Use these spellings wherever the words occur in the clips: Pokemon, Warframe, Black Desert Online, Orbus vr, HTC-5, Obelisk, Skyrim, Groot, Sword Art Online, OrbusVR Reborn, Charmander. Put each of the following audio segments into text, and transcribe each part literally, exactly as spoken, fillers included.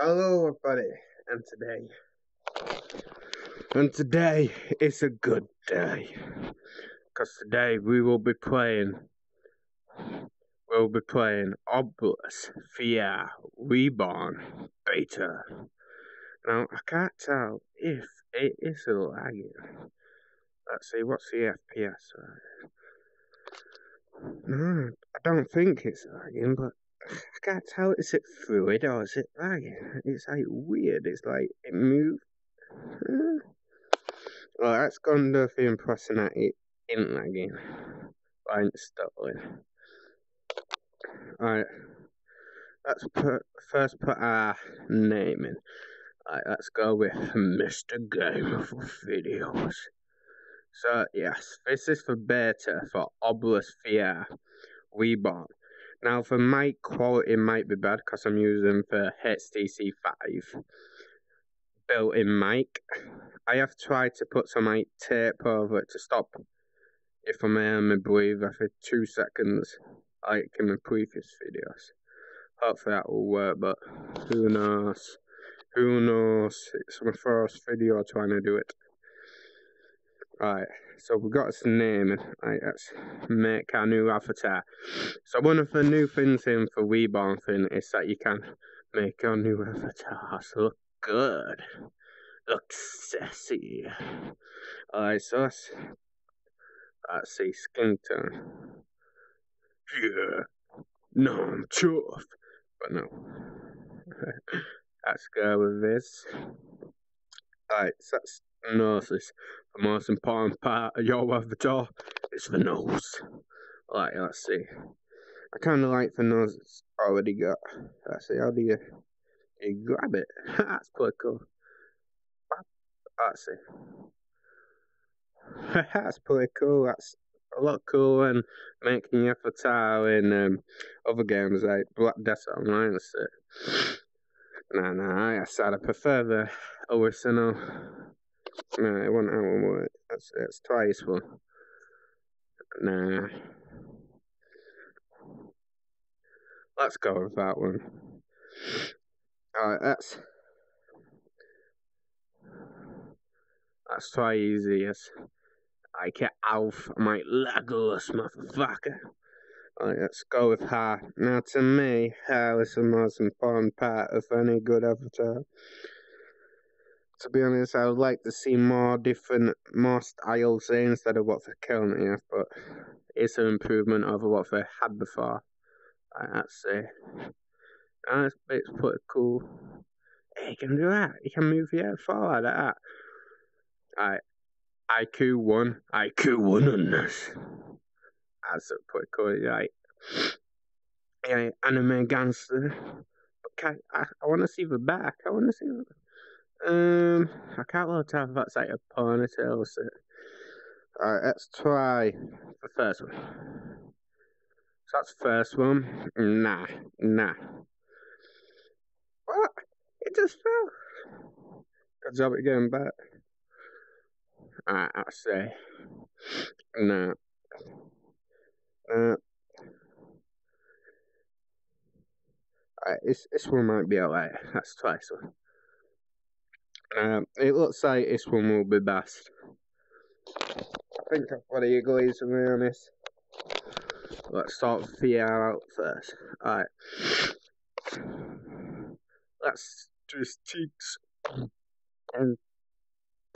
Hello everybody, and today, and today is a good day, because today we will be playing, we'll be playing OrbusVR Reborn Beta. Now, I can't tell if it is lagging. Let's see, what's the F P S right? No, I don't think it's lagging, but I can't tell, is it fluid or is it lagging? It's like weird, it's like it moved. Well, that's gone to the impression that it isn't lagging. I ain't stalling. Alright, let's put, first put our name in. Alright, let's go with Mister Game for videos. So, yes, this is for beta for OrbusVR Reborn. Now, for my quality might be bad because I'm using the H T C five built-in mic. I have tried to put some like tape over it to stop if I'm hearing me breathe after two seconds, like in my previous videos. Hopefully that will work, but who knows? Who knows? It's my first video trying to do it. Alright, so we've got its name, right, let's make our new avatar. So one of the new things in for Reborn thing is that you can make your new avatars look good. Look sassy. Alright, so let's, let's see, skin tone. Yeah, no, I'm chuffed. But no. Let's go with this. Alright, so that's noses. The most important part of your avatar is the nose. Alright, let's see. I kind of like the nose it's already got. Let's see, how do you, you grab it? That's pretty cool. Let's see. That's pretty cool. That's a lot cooler than making your avatar in um, other games like Black Desert Online. Let's see. Nah, nah, I said I prefer the original. No, it won't have one work. That's, that's twice one. Nah. Let's go with that one. Alright, that's... Let's try easy, yes. I get off my legless motherfucker. Alright, let's go with her. Now, to me, her is the most important part of any good avatar. To be honest, I would like to see more different, more styles instead of what they're currently have, but it's an improvement over what they had before. Right, let's see. Now this bit's pretty cool. Hey, you can do that. You can move your head forward like that. Alright. I Q one. I Q one on this. That's pretty cool, right? Yeah, anime gangster. But can, I, I want to see the back. I want to see the... Um, I can't really tell if that's like a ponytail or something. Alright, let's try the first one. So that's the first one. Nah, nah. What? It just fell. Good job at getting back. Alright, I'll say. Nah. Nah. Alright, this, this one might be alright. Let's try this one. Um, it looks like this one will be best. I think everybody agrees with me on this. Let's start V R out first. Alright. Let's do his cheeks. And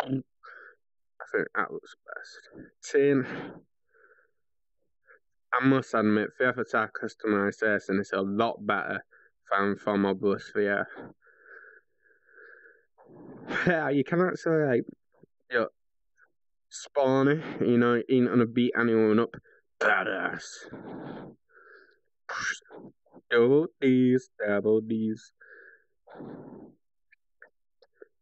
I think that looks best. Tin. I must admit, the avatar customization is a lot better than from OrbusVR. Yeah, you can actually, like, you're spawning, you know, you ain't gonna beat anyone up. Badass. Double D's, double D's.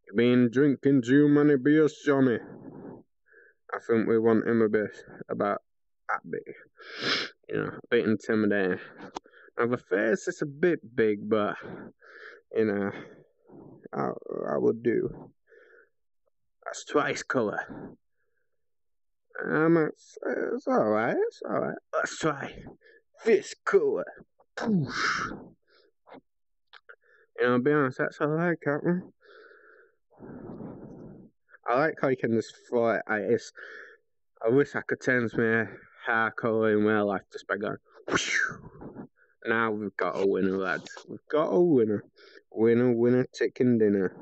You've been drinking too many beers, Johnny. I think we want him a bit about that big. You know, a bit intimidating. Now, the face is a bit big, but, you know... I, I would do. That's twice colour. Um, it's, it's alright, it's alright. Let's try this colour. Poof. And I'll be honest, that's what I like, Captain. I like how you can just fly. I, it's, I wish I could change my hair colour in real life just by going. Whoosh. Now we've got a winner, lads. We've got a winner. Winner, winner, chicken dinner.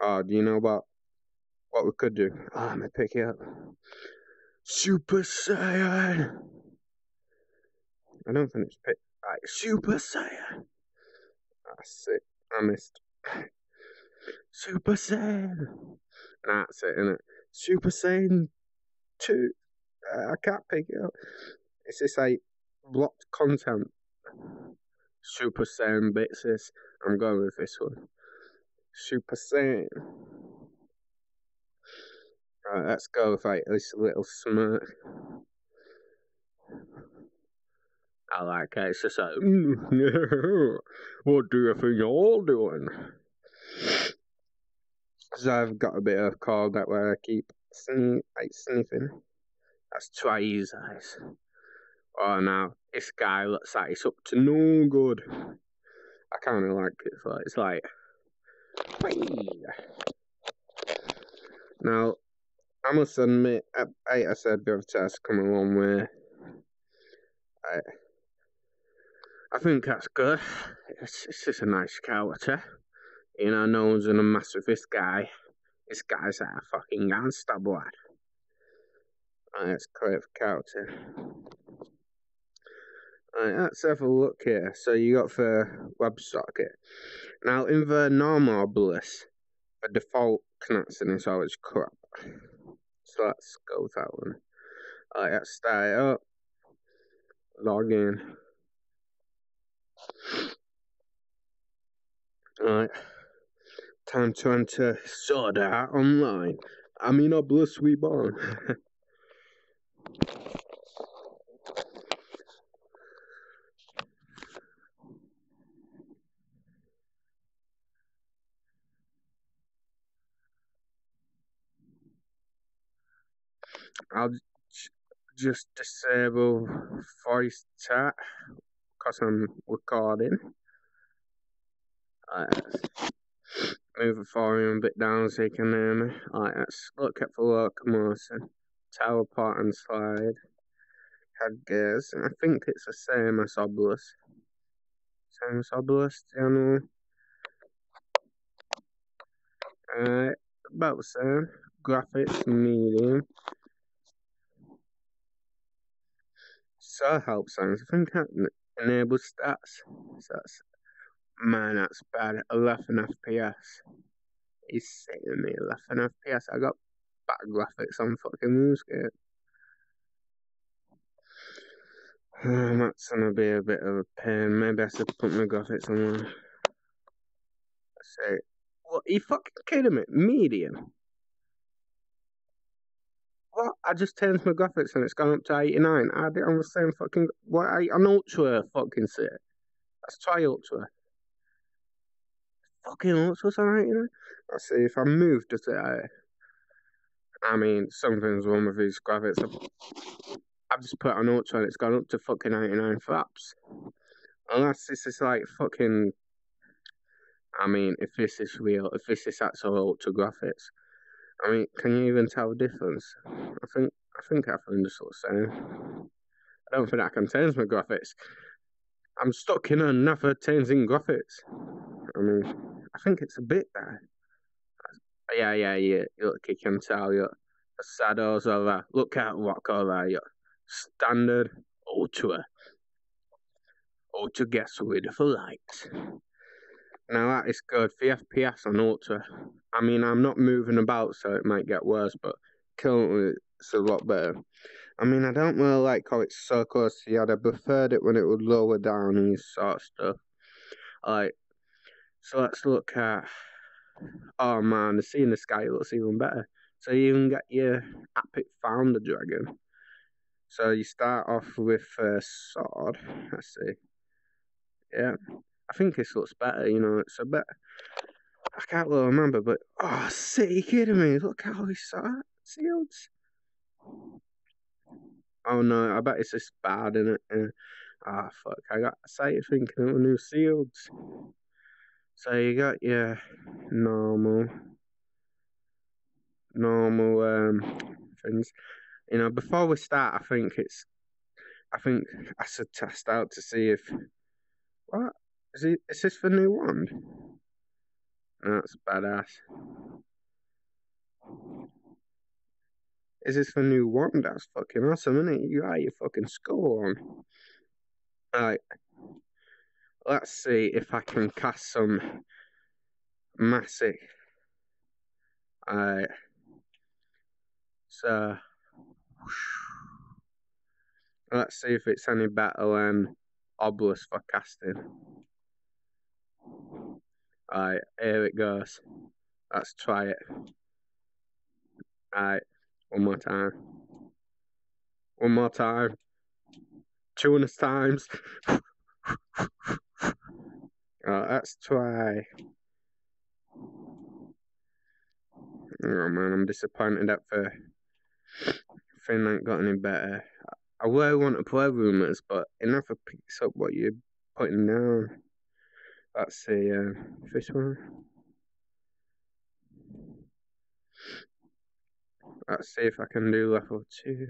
Oh, do you know about what we could do? Oh, I'm going to pick it up. Super Saiyan! I don't think it's picked. Right, Super Saiyan! That's it. I missed. Super Saiyan! That's it, innit? Super Saiyan two. Uh, I can't pick it up. It's just like blocked content. Super Saiyan bits is. I'm going with this one. Super Saiyan. Alright, let's go with like this little smirk. I like it. It's just like, mm, what do you think you're all doing? Because I've got a bit of cold that where I keep sn like sniffing. Let's try his eyes. Oh no, this guy looks like he's up to no good. I kind of like it, but it's like, hey. Now, I must admit, I, I said the other test come a long way. I, I think that's good. It's, it's just a nice character. You know, no one's gonna mess with this guy. This guy's like a fucking gangster boy. Right, let's clear for character. Right, let's have a look here. So you got for WebSocket. Now in the normal Obelisk, the default connection is always crap. So let's go with that one. Alright, let's start it up. Log in. Alright. Time to enter Sword Art Online. I mean Obelisk Reborn. I'll just disable voice chat because I'm recording. Alright, move the volume a bit down so you can hear me. Alright, let's look at the locomotion. Teleport and slide. Head gears. I think it's the same as Obelisk. Same as Obelisk, generally. Alright, about the same. Graphics, medium. So help sounds. I think that enables stats. So that's, man, that's bad. eleven F P S. He's saving me eleven F P S. I got back graphics on fucking music. Um, that's gonna be a bit of a pain. Maybe I should put my graphics on one. Say, what? Are you fucking kidding me? Medium. What? I just changed my graphics and it's gone up to eighty-nine. I did on the same fucking. What? I, an ultra fucking set. Let's try ultra. Fucking ultra's on eighty-nine. Let's see if I move to it. I mean, something's wrong with these graphics. I've, I've just put on ultra and it's gone up to fucking eighty-nine flaps. Unless this is like fucking. I mean, if this is real, if this is actual ultra graphics. I mean, can you even tell the difference? I think I think everything just looks the same. I don't think I can change my graphics. I'm stuck in another changing graphics. I mean, I think it's a bit bad. Yeah, yeah, yeah. Look, you can tell, yeah. The shadows are there. Look at rock over there, standard ultra. Ultra gets rid of the lights. Now that is good. The F P S on ultra. I mean, I'm not moving about, so it might get worse, but currently it's a lot better. I mean, I don't really like how it's so close to the head. I preferred it when it would lower down and this sort of stuff. Alright, so let's look at. Oh man, the sea in the sky looks even better. So you even get your epic founder dragon. So you start off with a sword. Let's see. Yeah, I think this looks better. You know, it's a bit. I can't really remember, but oh, shit, you kidding me? Look how he saw it. Seals. Oh no, I bet it's just bad, innit? Ah, uh, oh, fuck, I got excited thinking it were new seals. So you got your normal, normal um, things. You know, before we start, I think it's, I think I should test out to see if, what, is, it, is this the new wand? That's badass. Is this the new wand? That's fucking awesome, isn't it? You got your fucking skull on. Alright, let's see if I can cast some massive. Alright, so let's see if it's any better than Obelisk for casting. Alright, here it goes. Let's try it. Alright, one more time. One more time. Two and a times. Alright, let's try. Oh man, I'm disappointed that the thing ain't got any better. I really want to play Rumours, but it never picks up what you're putting down. Let's see, uh, this one. Let's see if I can do level two.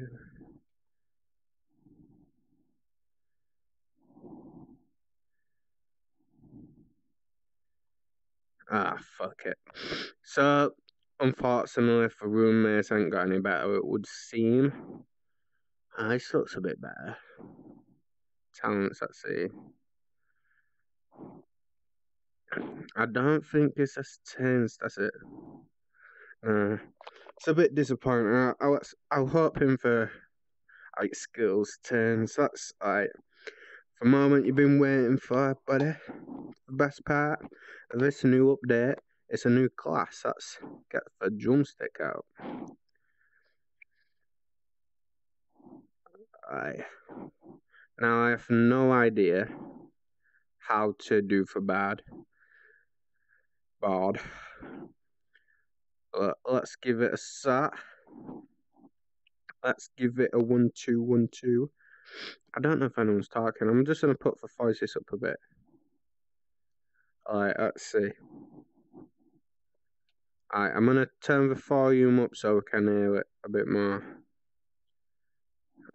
Ah, fuck it. So, unfortunately, for Rumours ain't got any better, it would seem. Ah, this looks a bit better. Talents, let's see. I don't think it's as tense, that's it. Uh, it's a bit disappointing. I, I was, I was hoping for, like, skills turns. That's, like, the moment you've been waiting for, buddy. The best part of this new update, it's a new class. That's get the drumstick out. Alright. Now I have no idea how to do for bad. Bard. But let's give it a shot. Let's give it a one two one two. I don't know if anyone's talking. I'm just gonna put the voices up a bit. Alright, let's see. Alright, I'm gonna turn the volume up so we can hear it a bit more.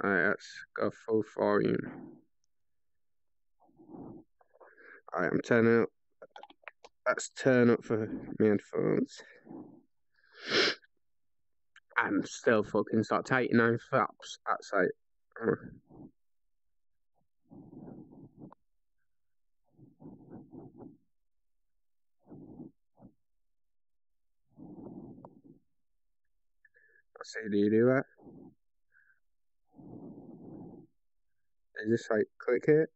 Alright, let's go full volume. Alright, I'm turning up. Let's turn up for my headphones. I'm still fucking start taking nine flaps. That's like. Uh. Let's see, do you do that? They just like click it.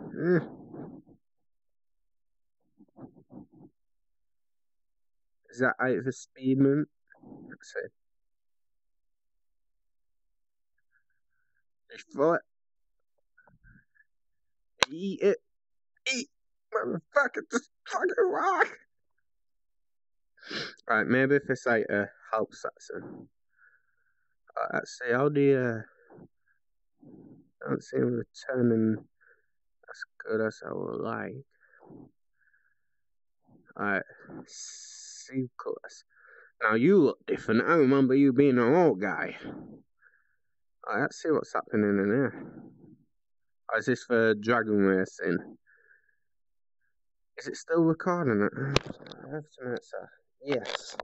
Mm. Is that out of the speed mint? Let's see. Just throw it. Eat it. Eat. Motherfucker, just fucking rock. Right, maybe if it's like a help section. Right, let's see, how do you. I don't see him returning as good as I would like. Alright, see, of course. Now you look different. I remember you being an old guy. Alright, let's see what's happening in here. Oh, is this for dragon racing? Is it still recording it? I have to make sure. Yes.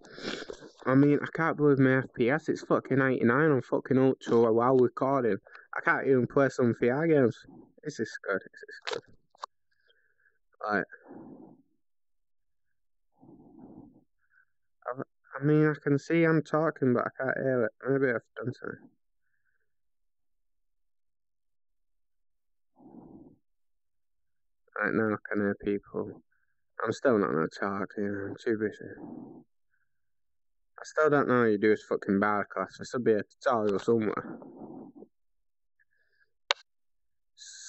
I mean, I can't believe my F P S. It's fucking eighty-nine on fucking Ultra while recording. I can't even play some V R games. This is good. This is good. Alright. I, I mean, I can see I'm talking, but I can't hear it. Maybe I've done something. Right now I can hear people. I'm still not gonna talk, you know, I'm too busy. I still don't know how you do this fucking bard class. This will be a tutorial somewhere.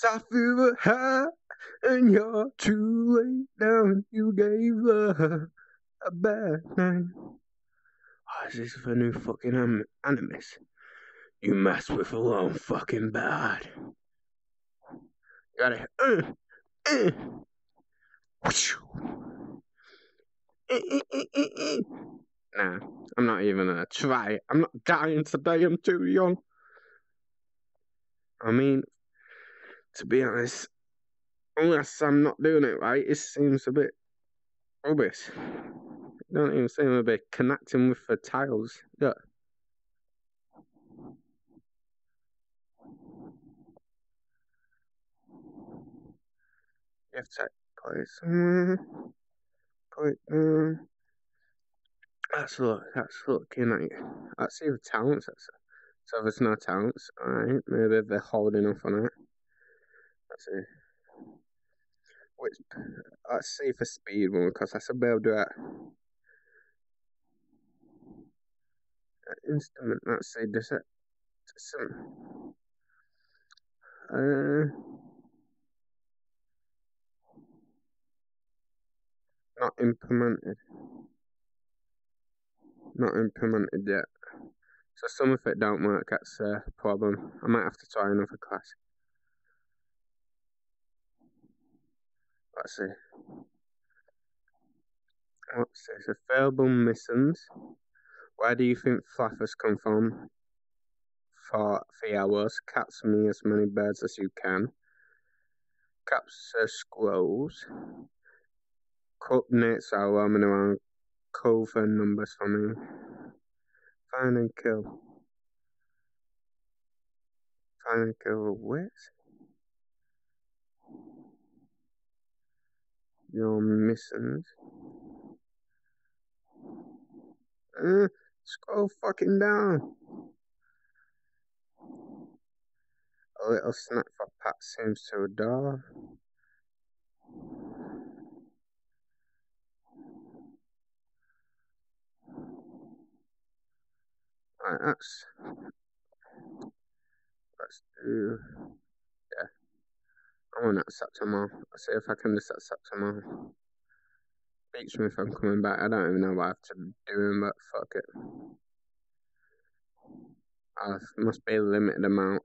Safira high, and you're too late down. You gave her a bad name. Oh, is this for new fucking anim animus? You mess with a lone fucking bard. You gotta. Uh, uh. Nah, I'm not even gonna try. I'm not dying today, I'm too young. I mean, to be honest, unless I'm not doing it right, it seems a bit rubbish. It don't even seem to be connecting with the tiles. Look. You have to put it somewhere. Put it down. That's look, that's looking at it. That's even talents, that's it. So there's no talents, alright, maybe they're holding off on it. Let's see. Which, let's see for speed one, because I should be able to do that. That instrument, let's see, does it, does it, uh, not implemented. Not implemented yet. So some of it don't work, that's a problem. I might have to try another class. Let's see. What's this? Available missions. Where do you think flappers come from? For three hours. Capture me as many birds as you can. Capture squirrels. Cut nets are roaming around. Cover numbers for me. Find and kill. Find and kill with? Your missions. Uh, scroll fucking down. A little snack for Pat seems to adore. Right, that's, let's do, yeah, I want to accept them all. Let's see if I can just accept them all. Beats me if I'm coming back, I don't even know what I have to be doing, but fuck it. I must be a limited amount.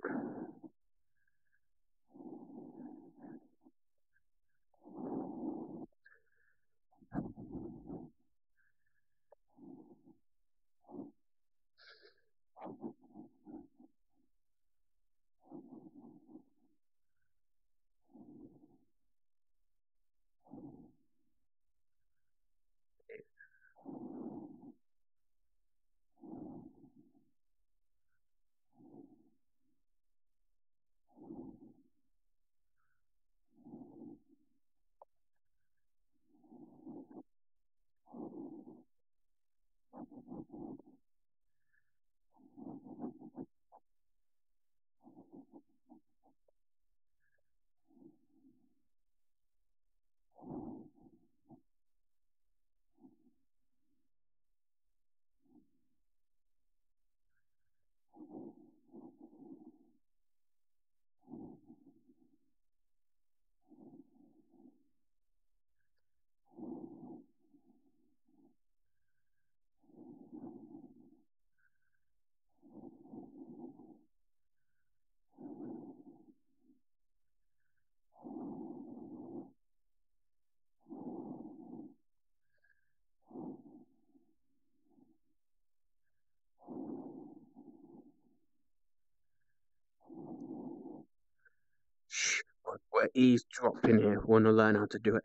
We're eavesdropping here. Want to learn how to do it?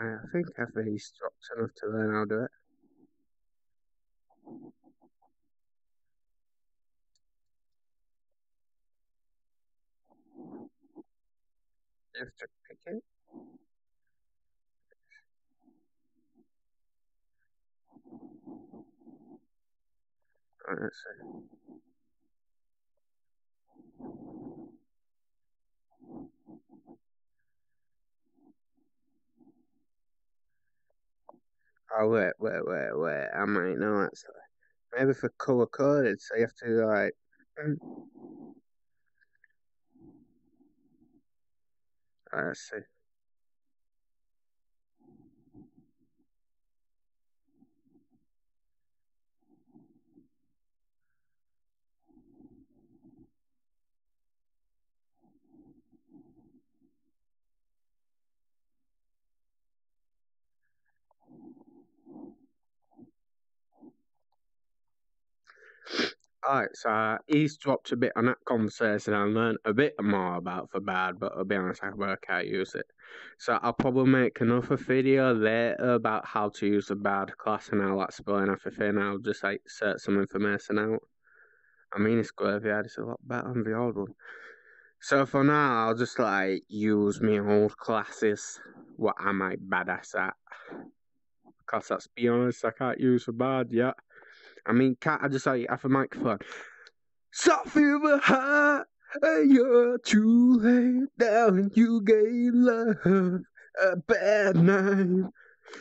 I think I've been stopped enough to learn how to do it. You have to pick it. let's see. Oh, wait, wait, wait, wait. I might know actually. Maybe for color coded, so you have to, like. Right, let's see. Alright, so I eavesdropped a bit on that conversation and learned a bit more about the bard, but to be honest, I can't use it. So I'll probably make another video later about how to use the bard class, and I'll explain everything. I'll just like search some information out. I mean, it's graveyard, it's a lot better than the old one. So for now, I'll just like use my old classes, what am I badass at? Because let's be honest, I can't use the bard yet. I mean, can't I just say like, have a microphone? So feel the heart, and you're too late down. You gave love a bad name.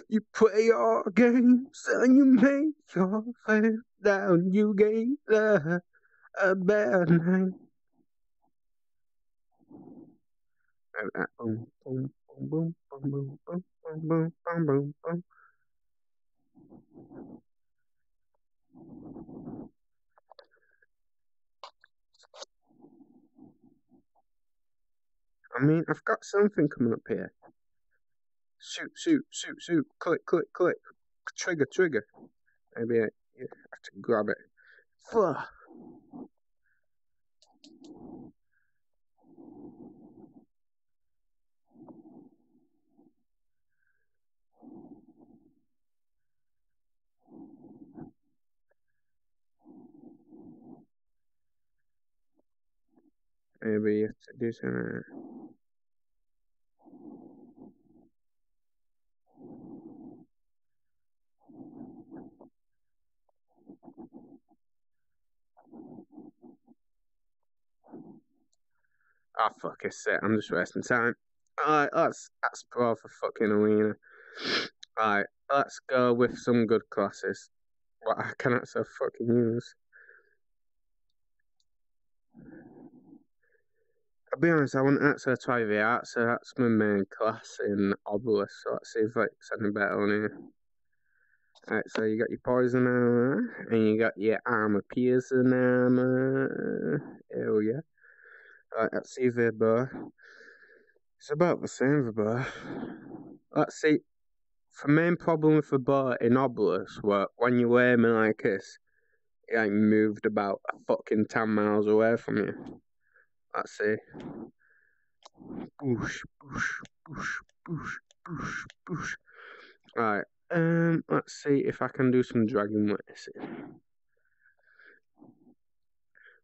You play your games and you make your face down. You gave love a bad name. Boom, boom, boom, boom, boom, boom, boom, boom, boom, boom. I mean, I've got something coming up here. Shoot, shoot, shoot, shoot. Click, click, click. Trigger, trigger. Maybe I have to grab it. Fuck. Maybe you have to do something. Ah, oh, fuck, it's it. I'm just wasting time. Alright, let's, that's pro for fucking arena. Alright, let's go with some good classes. What I can actually fucking use. I'll be honest, I wouldn't actually try the art, so that's my main class in Obelisk, so let's see if it's any better on here. Alright, so you got your poison armor, and you got your armor piercing armor. Hell yeah. Alright, let's see the bow. It's about the same, the bow. Let's see. The main problem with the bow in Obelisk was when you aim it like this, it like, moved about a fucking ten miles away from you. Let's see. Boosh, boosh, boosh, boosh, boosh, boosh. Alright, um, let's see if I can do some dragon witnessing.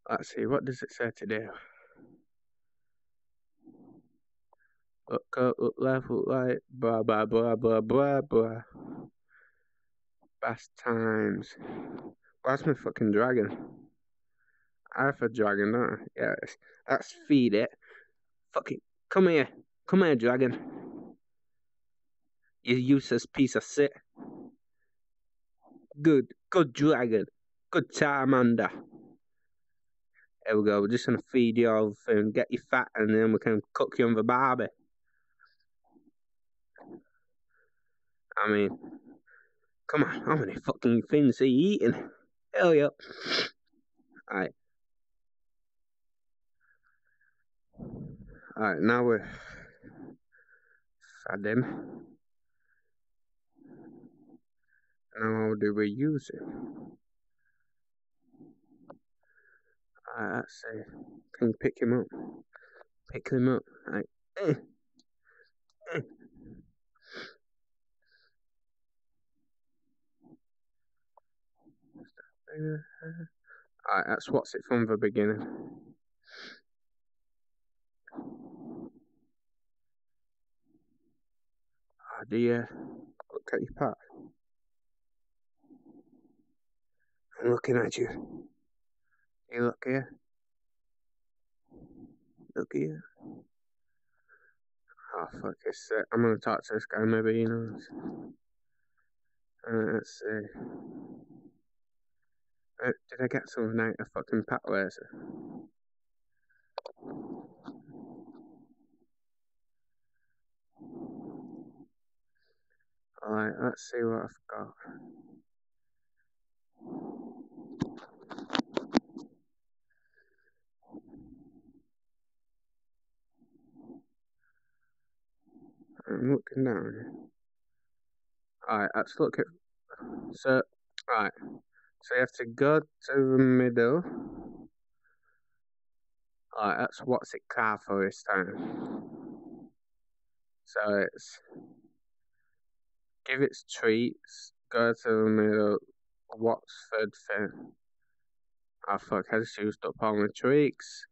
Let's see, what does it say to do? Look up, look left, look right, blah, blah, blah, blah, blah, blah. Best times. Where's my fucking dragon? I have a dragon, don't I? Yeah, let's feed it. Fucking, come here. Come here, dragon. You useless piece of shit. Good, good dragon. Good Charmander. There we go, we're just gonna feed you all and get you fat, and then we can cook you on the barbie. I mean, come on, how many fucking things are you eating? Hell yeah. Alright. Alright, now we're fed in. Now what do we use it? Alright, let's see. Can you pick him up? Pick him up. Alright. Eh. Eh. Alright, that's what's it from the beginning. Do you look at your pack? I'm looking at you. Hey, look here. Look here. Oh, fuck, it's, uh, I'm gonna talk to this guy, maybe he knows. Uh, let's see. Uh, did I get something out of fucking pat laser? Alright, let's see what I've got. I'm looking down. Alright, let's look at... So, right. So you have to go to the middle. Alright, that's what's it carved for this time. So it's... Give its treats, go to the middle, what's third thing? Oh fuck, I just used up all my treats.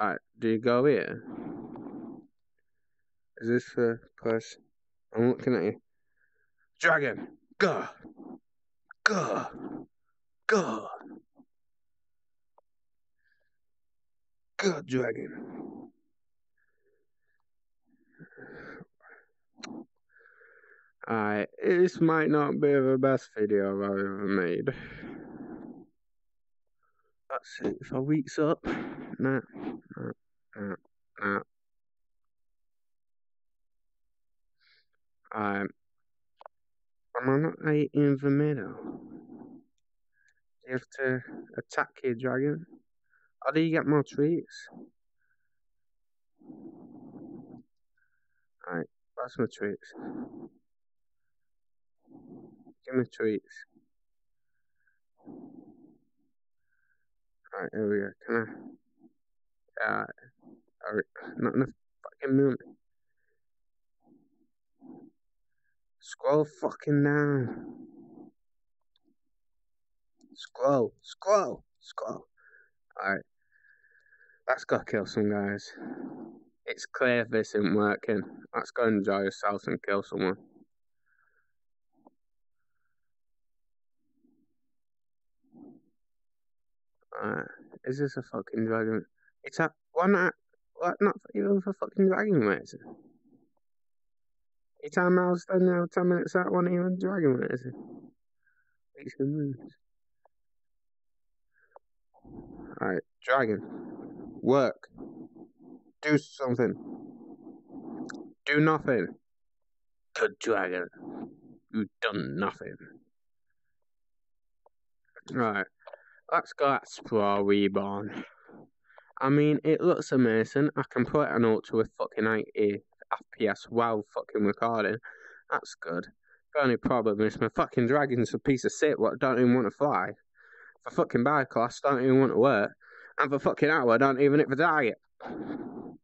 Alright, do you go here? Is this the place? I'm looking at you. Dragon! Go! Go! Go! Go, dragon! Alright, this might not be the best video I've ever made. That's it, if I week's up. Nah, nah, nah, nah. Um, am I not right in the middle? Do you have to attack your dragon? How do you get more treats? Alright, that's my treats. Give me treats. Alright, here we go. Can I? Alright. Alright, not enough fucking moon. Scroll fucking down. Scroll, scroll, scroll. Alright. Let's go kill some guys. It's clear this isn't working. Let's go enjoy yourselves and kill someone. Alright. Is this a fucking dragon? It's a... Why not? Why not even for fucking dragon racer? Every time I was standing there ten minutes out, one even dragon with it. Makes good moves. Alright, dragon. Work. Do something. Do nothing. Good dragon. You've done nothing. Alright. Let's go at Sprawl Reborn. I mean, it looks amazing. I can put an ultra with fucking eighty. F P S while fucking recording. That's good. The only problem is my fucking dragon's a piece of shit. What don't even want to fly. For fucking by class, don't even want to work. And for fucking hour, don't even hit the target. Calm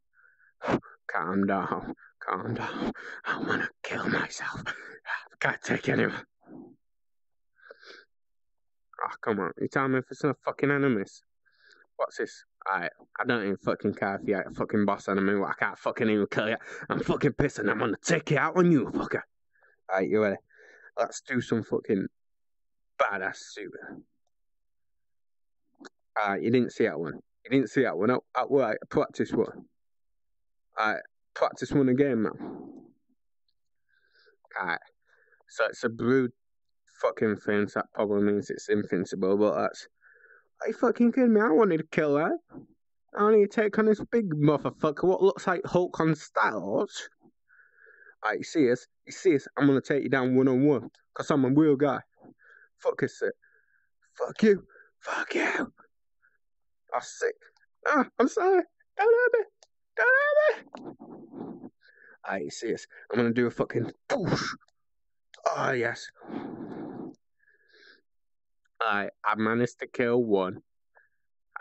down. Calm down. I want to kill myself. I can't take anyone. Oh, come on. You tell me if it's not fucking enemies. What's this? Alright, I don't even fucking care if you ain't a fucking boss enemy. I can't fucking even kill you. I'm fucking pissed and I'm gonna take it out on you, fucker. Alright, you ready? Let's do some fucking badass shooting. Alright, you didn't see that one. You didn't see that one. Alright, practice one. Alright, practice one again, man. Alright, so it's a blue fucking thing, so that probably means it's invincible, but that's... Are you fucking kidding me? I wanted to kill her. I only take on this big motherfucker. What looks like Hulk on steroids. Alright, you see us? You see us? I'm gonna take you down one on one. Cause I'm a real guy. Fuck this shit. Fuck you. Fuck you. I'm sick. Ah, I'm sorry. Don't hurt me. Don't hurt me. Alright, you see us? I'm gonna do a fucking boosh. Oh, yes. I, I managed to kill one.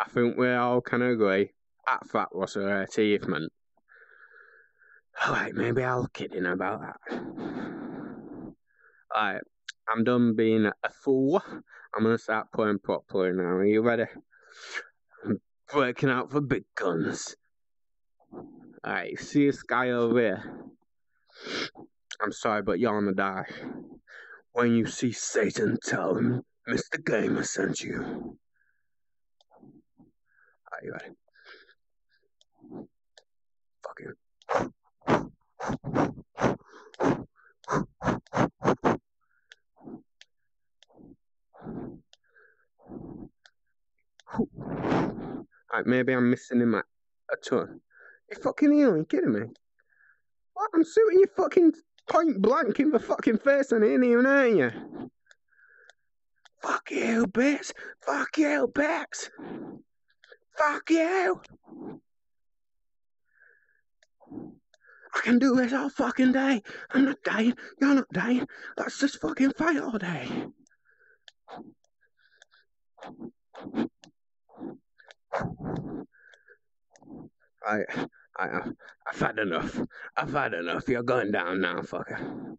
I think we all can agree that that was an achievement. Alright, maybe I'll kidding about that. Alright, I'm done being a fool. I'm gonna start playing properly now. Are you ready? I'm breaking out for big guns. Alright, see this guy over here. I'm sorry, but you're gonna die. When you see Satan, tell him Mister Gamer sent you. Are you ready? Fuck you. Alright, maybe I'm missing him a ton. You fucking here, are you kidding me? What? I'm shooting you fucking point blank in the fucking face and it ain't even hurt you. Fuck you, bitch. Fuck you, bitch. Fuck you. I can do this all fucking day. I'm not dying. You're not dying. Let's just fucking fight all day. I, I, I've had enough. I've had enough. You're going down now, fucker.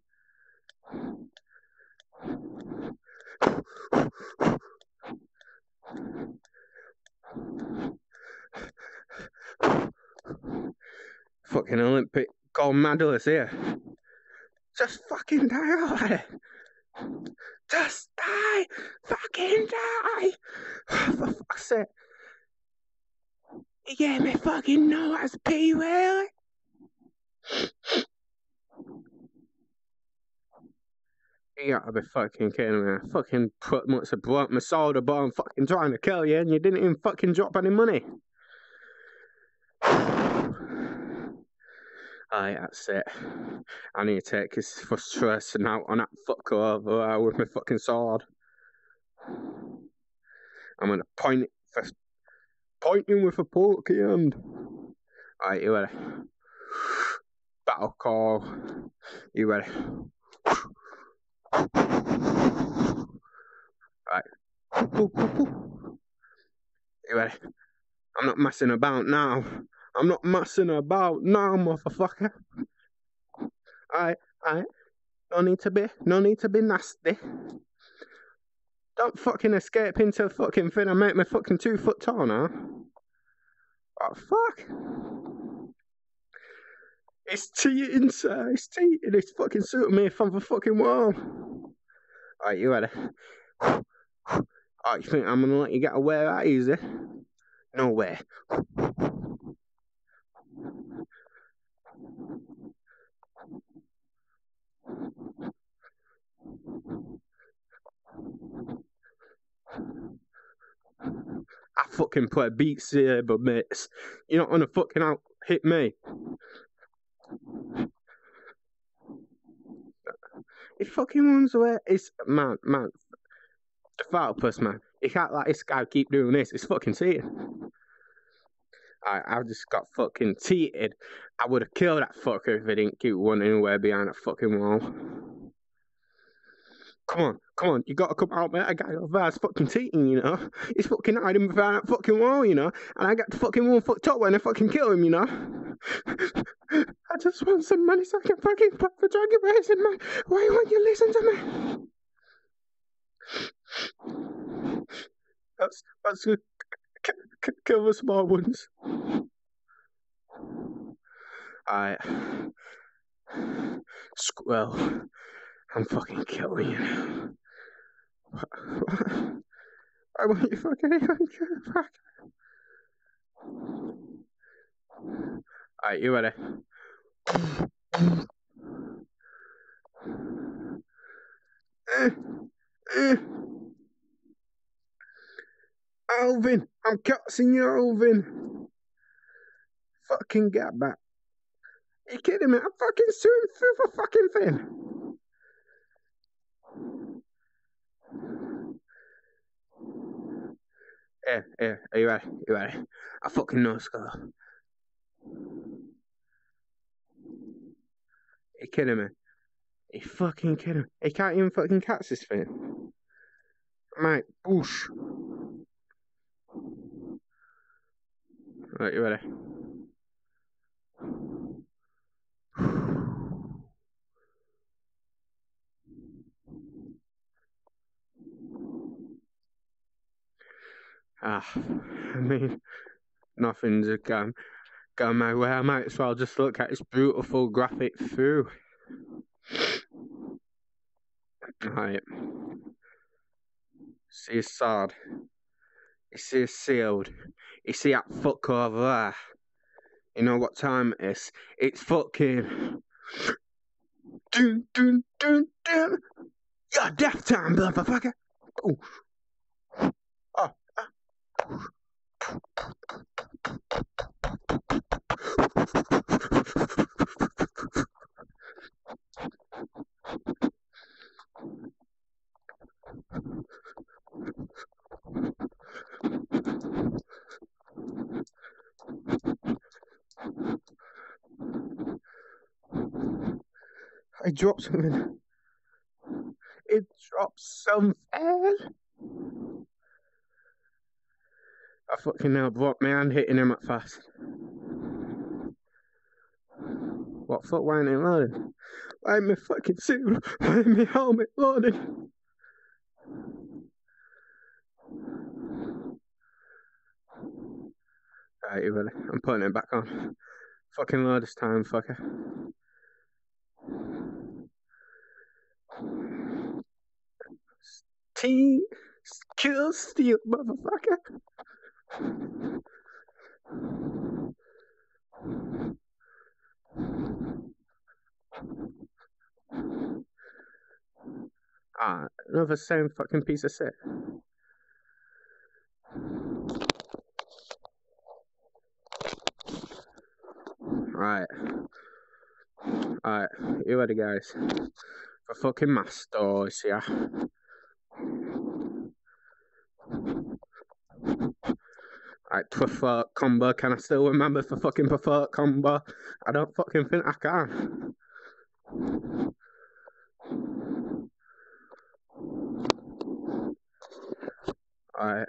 Fucking Olympic gold medalist here. Just fucking die already. Just die. Fucking die. Oh, for fuck's sake. You gave me fucking no S P, really? You gotta be fucking kidding me. I fucking put much of broke my soul to bottom fucking trying to kill you and you didn't even fucking drop any money. Aye, that's it. I need to take his frustration out on that fucker over uh, with my fucking sword. I'm gonna point it for pointing with a porky hand. Alright, you ready? Battle call. You ready? Alright. You ready? I'm not messing about now. I'm not messing about now, motherfucker. Alright, alright. No need to be, no need to be nasty. Don't fucking escape into the fucking thing and make me fucking two foot tall now. Oh, fuck. It's cheating, sir. It's cheating. It's fucking suiting me from the fucking wall. Alright, you ready? Alright, you think I'm gonna let you get away that easy? No way. I fucking play beats here, but mates, you're not gonna fucking out hit me. It fucking runs away. It's man, man, the foul puss, man. You can't let this guy keep doing this. It's fucking cheating. I, I just got fucking cheated. I would have killed that fucker if I didn't keep running away behind that fucking wall. Come on, come on, you gotta come out, mate. I got over there, it's fucking cheating, you know. He's fucking hiding behind that fucking wall, you know. And I got the fucking one foot top when I fucking kill him, you know. I just want some money so I can fucking play the Dragon Racing, man. Why won't you listen to me? That's, that's good. Kill the small ones. Alright. Squirrel. I'm fucking killing you now. What? What? I want you fucking even kill back. Alright, you ready? uh, uh. Alvin, I'm catching you, Alvin. Fucking get back. Are you kidding me? I'm fucking shooting through the fucking thing. Here, here, are you ready? Are you ready? I fucking know score. Are you kidding me? Are you fucking kidding me? He can't even fucking catch this thing. Mate, boosh. Right, you ready? Ah, I mean, nothing's gone, gone my way. I might as well just look at this beautiful graphic through. Right. See his sword. You see his shield. You see that fuck over there. You know what time it is? It's fucking... Dun, dun, dun, dun. You're death time, motherfucker. Ooh. Oh. Oh. I dropped something. It dropped something. I fucking now brought my hand hitting him at fast. What fuck, why ain't it loading? Why ain't my fucking suit? Why ain't my helmet loading? Right, you ready? I'm putting it back on. Fucking load this time, fucker. T kill steel, motherfucker. Ah, another same fucking piece of shit. Right. Alright, you ready, guys? For fucking masters, yeah. Alright, prefer combo. Can I still remember for fucking prefer combo? I don't fucking think I can. Alright.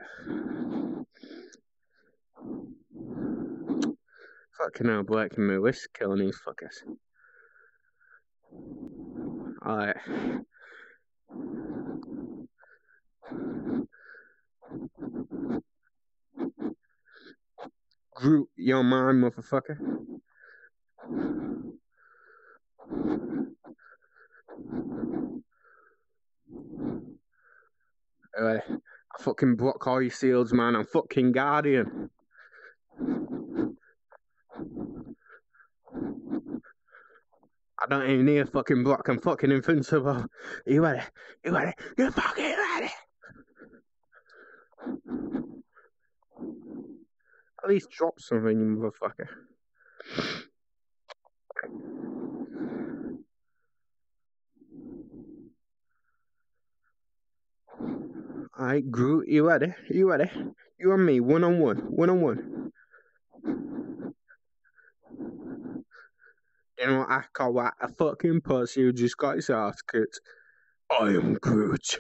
Fucking hell, breaking my wrist, killing these fuckers. Alright. Groot, you're mine, motherfucker. Alright. I fucking block all your shields, man. I'm fucking Guardian. I don't even need a fucking block, I'm fucking invincible. Are you ready? You ready? You're fucking ready! At least drop something, you motherfucker. Alright, Groot, you ready? You ready? You and me, one on one, one on one. You know what I call that? A fucking pussy who just got his ass kicked. I am Groot.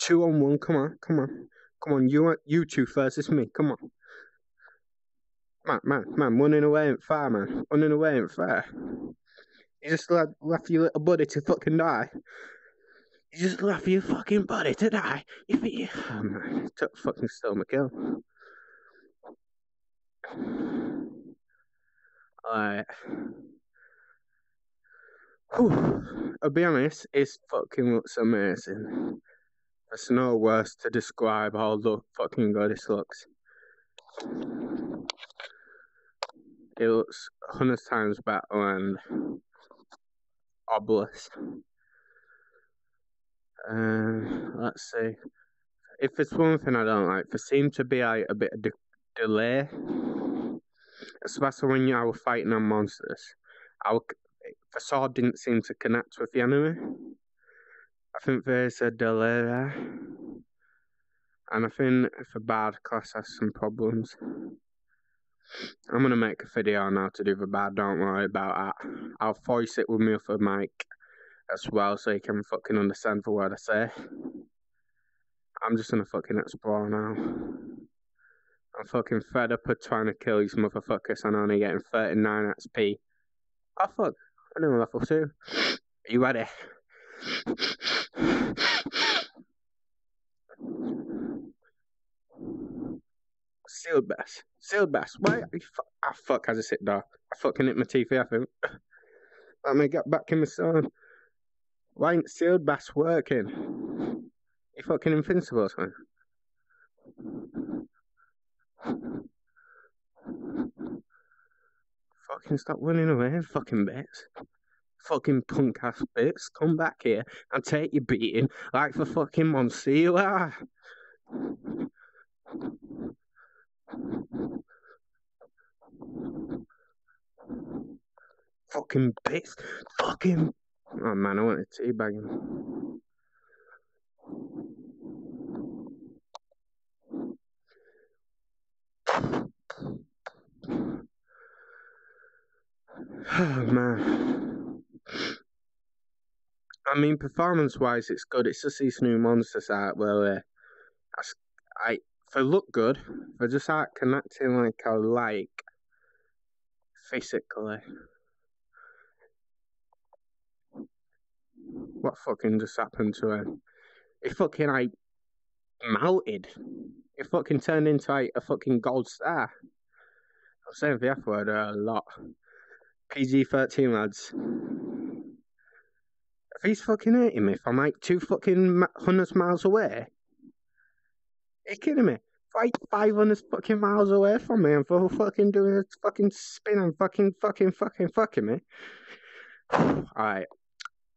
Two on one, come on, come on. Come on, you you two versus me, come on. Man, man, man, running away ain't fair, man. Running away ain't fair. You just left, left your little buddy to fucking die. You just left your fucking buddy to die. You think you... Oh, man, I took fucking stole my kill. Alright. I'll be honest, it fucking looks amazing. There's no words to describe how look fucking good this looks. It looks a hundred times better than Obelisk. Um, let's see. If it's one thing I don't like, there seems to be like, a bit of de delay. Especially when you were fighting on monsters. Our the sword didn't seem to connect with the enemy. I think there's a delay there. And I think the bard class has some problems. I'm going to make a video on how to do the bard, don't worry about that. I'll voice it with me for mic as well so you can fucking understand the word I say. I'm just going to fucking explore now. I'm fucking fed up of trying to kill these motherfuckers and only getting thirty-nine X P. Oh fuck, I'm in level two. Are you ready? Sealed bass. Sealed bass. Why? Ah fuck, as I sit there. I fucking hit my teeth here, I think. Let me get back in the sun. Why ain't sealed bass working? You're fucking invincible or something. Fucking stop running away, fucking bits. Fucking punk ass bits. Come back here and take your beating like the fucking monster you are. Fucking bits. Fucking. Oh man, I want to teabag him. Oh man. I mean, performance wise, it's good. It's just these new monsters out where uh, I, I, they look good, they just aren't connecting like I like physically. What fucking just happened to him? He fucking like melted. He fucking turned into like a fucking gold star. I'm saying the F word a lot. P G thirteen lads. If he's fucking hurting me from like two fucking hundred miles away, are you kidding me? Like five hundred fucking miles away from me and for fucking doing a fucking spin and fucking fucking fucking fucking me. Alright.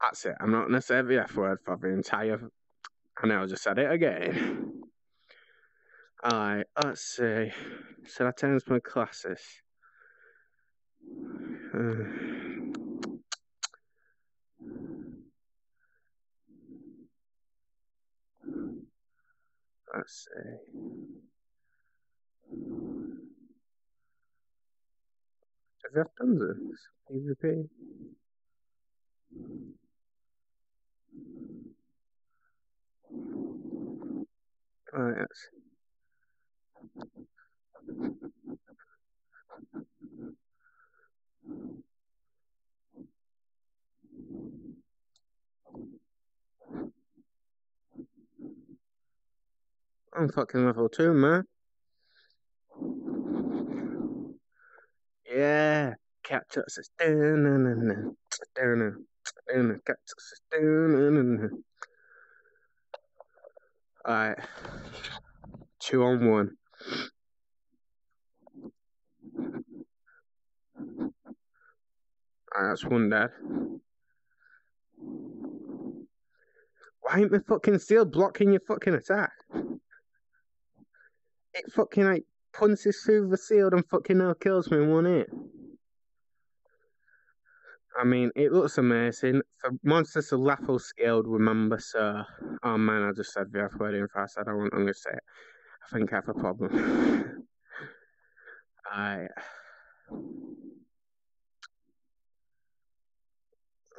That's it. I'm not gonna say the F word for the entire. I know I just said it again. Alright, let's see. So that turns my classes. Uh, let's see. Have you ever done this? PvP? Alright, that's. I'm fucking level two, man. Yeah, capture system. Alright, two on one. Alright, that's one dead. Why ain't my fucking seal blocking your fucking attack? It fucking like punches through the seal and fucking now kills me in one hit. I mean, it looks amazing. For monsters are level scaled, remember, so. Oh man, I just said the F word in fast. I don't want to say it. I think I have a problem. I.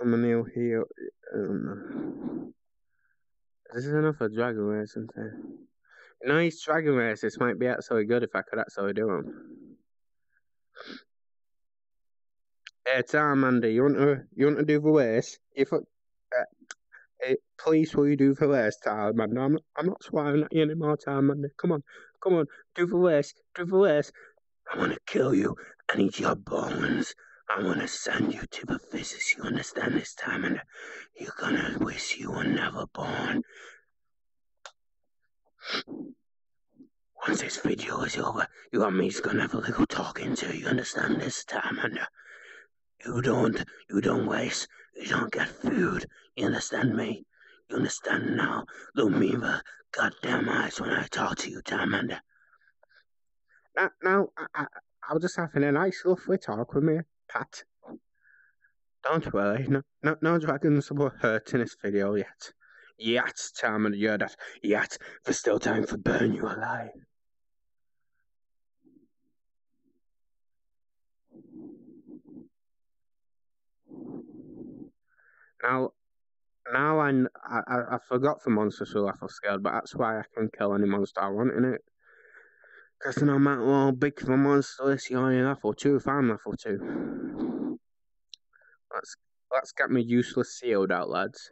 I'm a new heel. I don't know. This is enough for Dragon Race, isn't it? You know, these Dragon Races might be absolutely good if I could absolutely do them. Hey, Charmander, you want to you want to do the race? If uh, hey, please, will you do the race, Charmander? I'm I'm not swearing at you anymore, Charmander. Come on, come on, do the race, do the race. I want to kill you and eat your bones. I want to send you to the physics. You understand this, Charmander? You're gonna wish you were never born. Once this video is over, you and me's gonna have a little talking to. You understand this, Charmander? You don't, you don't waste, you don't get food, you understand me? You understand now? Look me in the goddamn eyes when I talk to you, Charmander. Now, now I, I, I'm just having a nice lovely talk with me, Pat. Don't worry, no, no, no dragons were hurt in this video yet. Yet, Charmander, you're that, yet, there's still time for burn you alive. Now, now I, I, I forgot the monsters were level scaled, but that's why I can kill any monster I want, innit? Because no matter how big the monster is, you're only level two if I'm level two. Let's, let's get me useless sealed out, lads.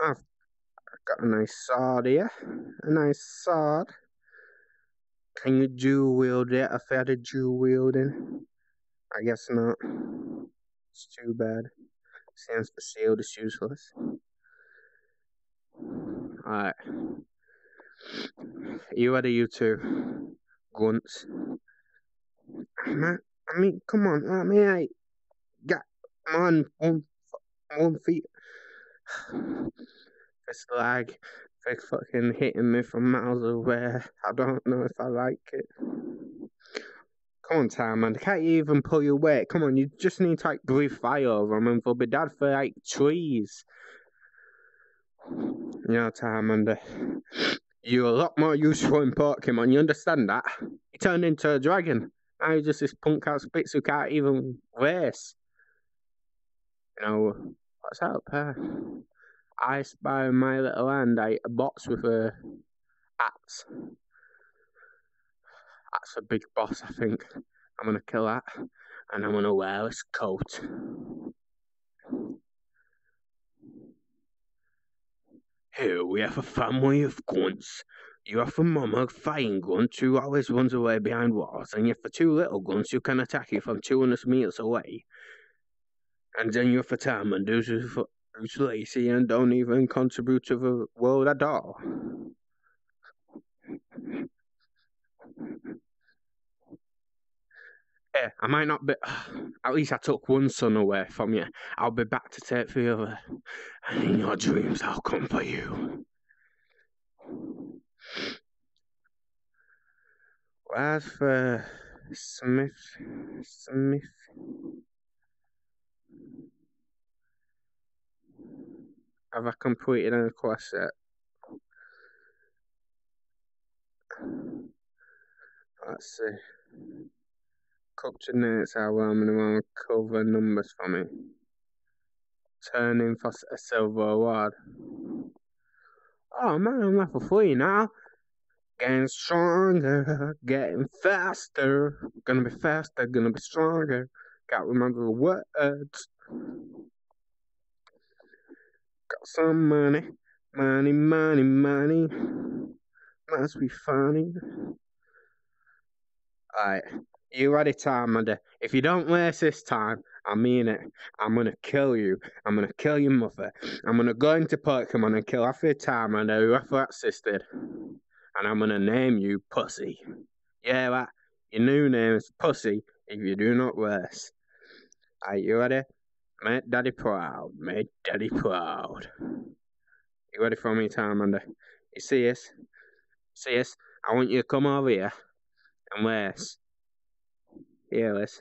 I've got got a nice sword here. A nice sword. Can you dual wield it? I failed at dual wielding. I guess not. It's too bad. Stands for shield, it's useless. Alright. You ready, you two? Grunts. I mean, come on. I mean, I got on one, one feet. It's like they fucking hitting me from miles away. I don't know if I like it. Come on, time, man. Can't you even pull your weight? Come on, you just need to like breathe fire over them and they'll be dead for like trees. You know, Charmander, you're a lot more useful in Pokemon, you understand that? You turned into a dragon. Now you're just this punk-ass bitch who can't even race. You know, what's up? Uh, I spy in my little hand, I box with a uh, axe. That's a big boss, I think. I'm gonna kill that, and I'm gonna wear his coat. Here we have a family of grunts. You have a mama flying grunt who always runs away behind walls, and you have the two little grunts who can attack you from two hundred meters away. And then you have a Charmander who's, who's lazy and don't even contribute to the world at all. Hey, I might not be... At least I took one son away from you. I'll be back to take the other. And in your dreams, I'll come for you. Where's the... Smith... Smith... Have I completed a quest yet? Let's see. Capture notes are roaming around cover numbers for me. Turn in for a silver award. Oh man, I'm level three now. Getting stronger, getting faster. Gonna be faster, gonna be stronger. Can't remember the words. Got some money, money, money, money. Must be funny. Alright, you ready, Charmander? If you don't race this time, I mean it. I'm gonna kill you. I'm gonna kill your mother. I'm gonna go into Pokemon and kill half your Charmander who half that assisted. And I'm gonna name you Pussy. Yeah, that. Your new name is Pussy if you do not race. Alright, you ready? Make daddy proud, make daddy proud. You ready for me, Charmander? You see us? See us? I want you to come over here and race. Here, Liz.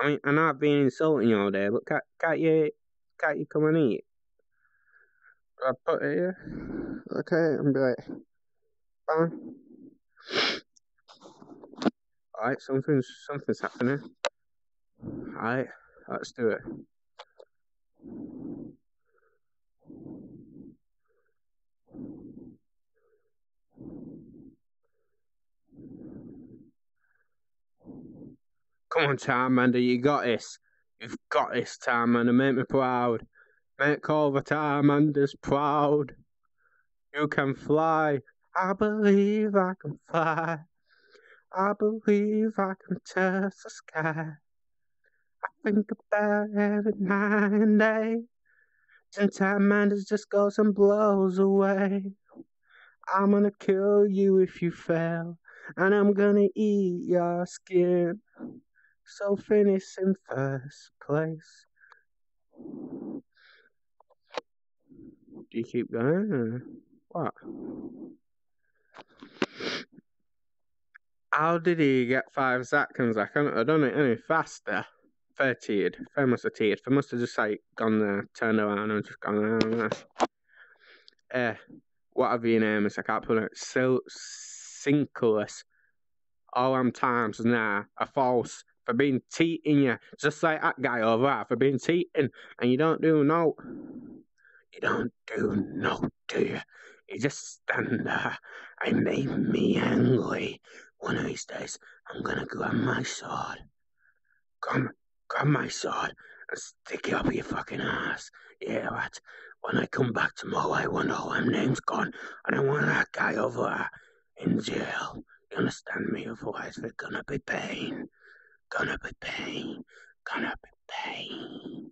I mean, I know I've been insulting you all day, but can't, can't you can't you come and eat? Do I put it here? Okay, and be like, bang. Alright, something's, something's happening. Alright, let's do it. Come on, Charmander, you got this. You've got this, Charmander, make me proud. Make all the Charmanders proud. You can fly. I believe I can fly. I believe I can touch the sky. I think about it every night and day. And Charmander just goes and blows away. I'm gonna kill you if you fail, and I'm gonna eat your skin. So finish in first place. Do you keep going? Or what? How did he get five seconds? I couldn't have done it any faster. Fair cheated. Fair must have cheated. Fair must have just like gone there, turned around and just gone around there. Uh, whatever your name is, I can't pronounce it. So, Sinkless. All them times now are false. For being cheating you. Just like that guy over there. For being cheating. And you don't do no. You don't do no, do you? You just stand there. It made me angry. One of these days, I'm gonna grab my sword. Come, grab my sword, Stick it up your fucking ass. Yeah, right. When I come back tomorrow, I want all them names gone. And I want that guy over there in jail. You understand me? Otherwise, we're gonna be pain. Gonna be pain. Gonna be pain.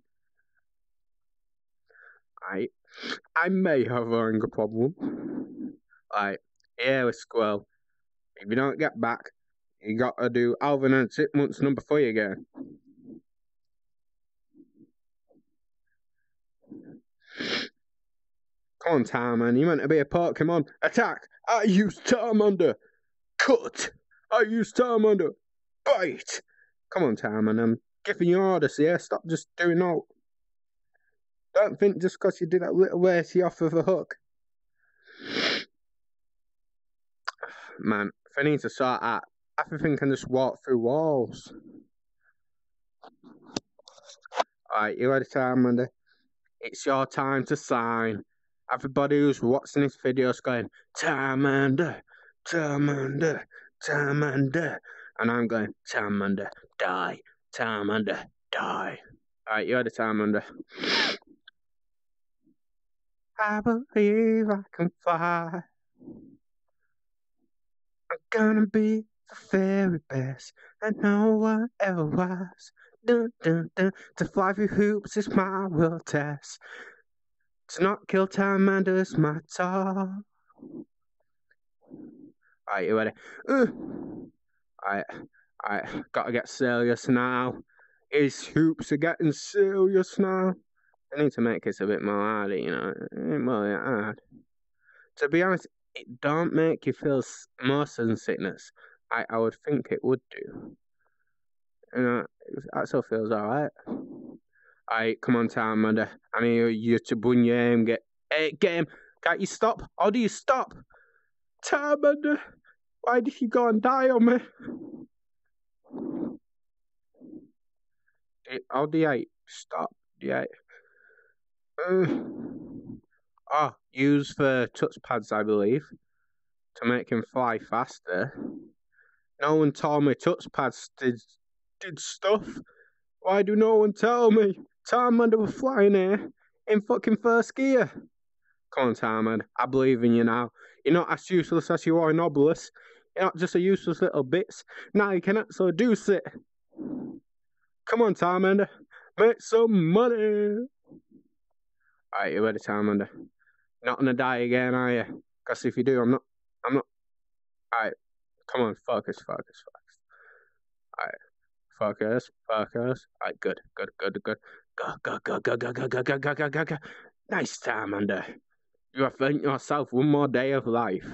I, I may have a anger problem. Right. Here, a squirrel. If you don't get back, you gotta do Alvin and Six Months number three again. Come on, Tarman, you meant to be a Pokemon. Attack! I use Charmander! Cut! I use Charmander! Bite! Come on, Tarman, I'm giving you orders here. Stop just doing that. Don't think just because you did that little racy off of a hook. Man, if I need to sort out, everything can just walk through walls. Alright, you ready, Charmander? It's your time to sign. Everybody who's watching this video is going, Charmander, Charmander, Charmander. And I'm going, Charmander, die, Charmander, die. Alright, you had a Charmander. I believe I can fly. I'm gonna be the very best that no one ever was. Dun, dun, dun. To fly through hoops is my will test. To not kill Charmander is my talk. Alright, you ready? Uh. Alright, alright, gotta get serious now. His hoops are getting serious now. I need to make this a bit more hard, you know. It ain't really hard. To be honest, it don't make you feel motion sickness. I, I would think it would do. You know, that still feels alright. Alright, come on, Charmander. I need you to bring your aim. Get, hey, get him. Can't you stop? How do you stop? Charmander, why did you go and die on me? Oh, D eight. Stop, D eight. Uh, oh, use the touchpads, I believe, to make him fly faster. No one told me touchpads did, did stuff. Why do no one tell me? Charmander was flying here in fucking first gear. Come on, Charmander. I believe in you now. You're not as useless as you are in Obelisk. You're not just a useless little bits. Now you can actually do it. Come on, Charmander. Make some money. Alright, you ready, Charmander? Not gonna die again, are you? Because if you do, I'm not... I'm not... Alright. Come on, focus, focus, focus. Alright. Focus, focus. Alright, good, good, good, good. Go, go, go, go, go, go, go, go, go, go, go, go. Nice, Charmander. You have earned yourself one more day of life.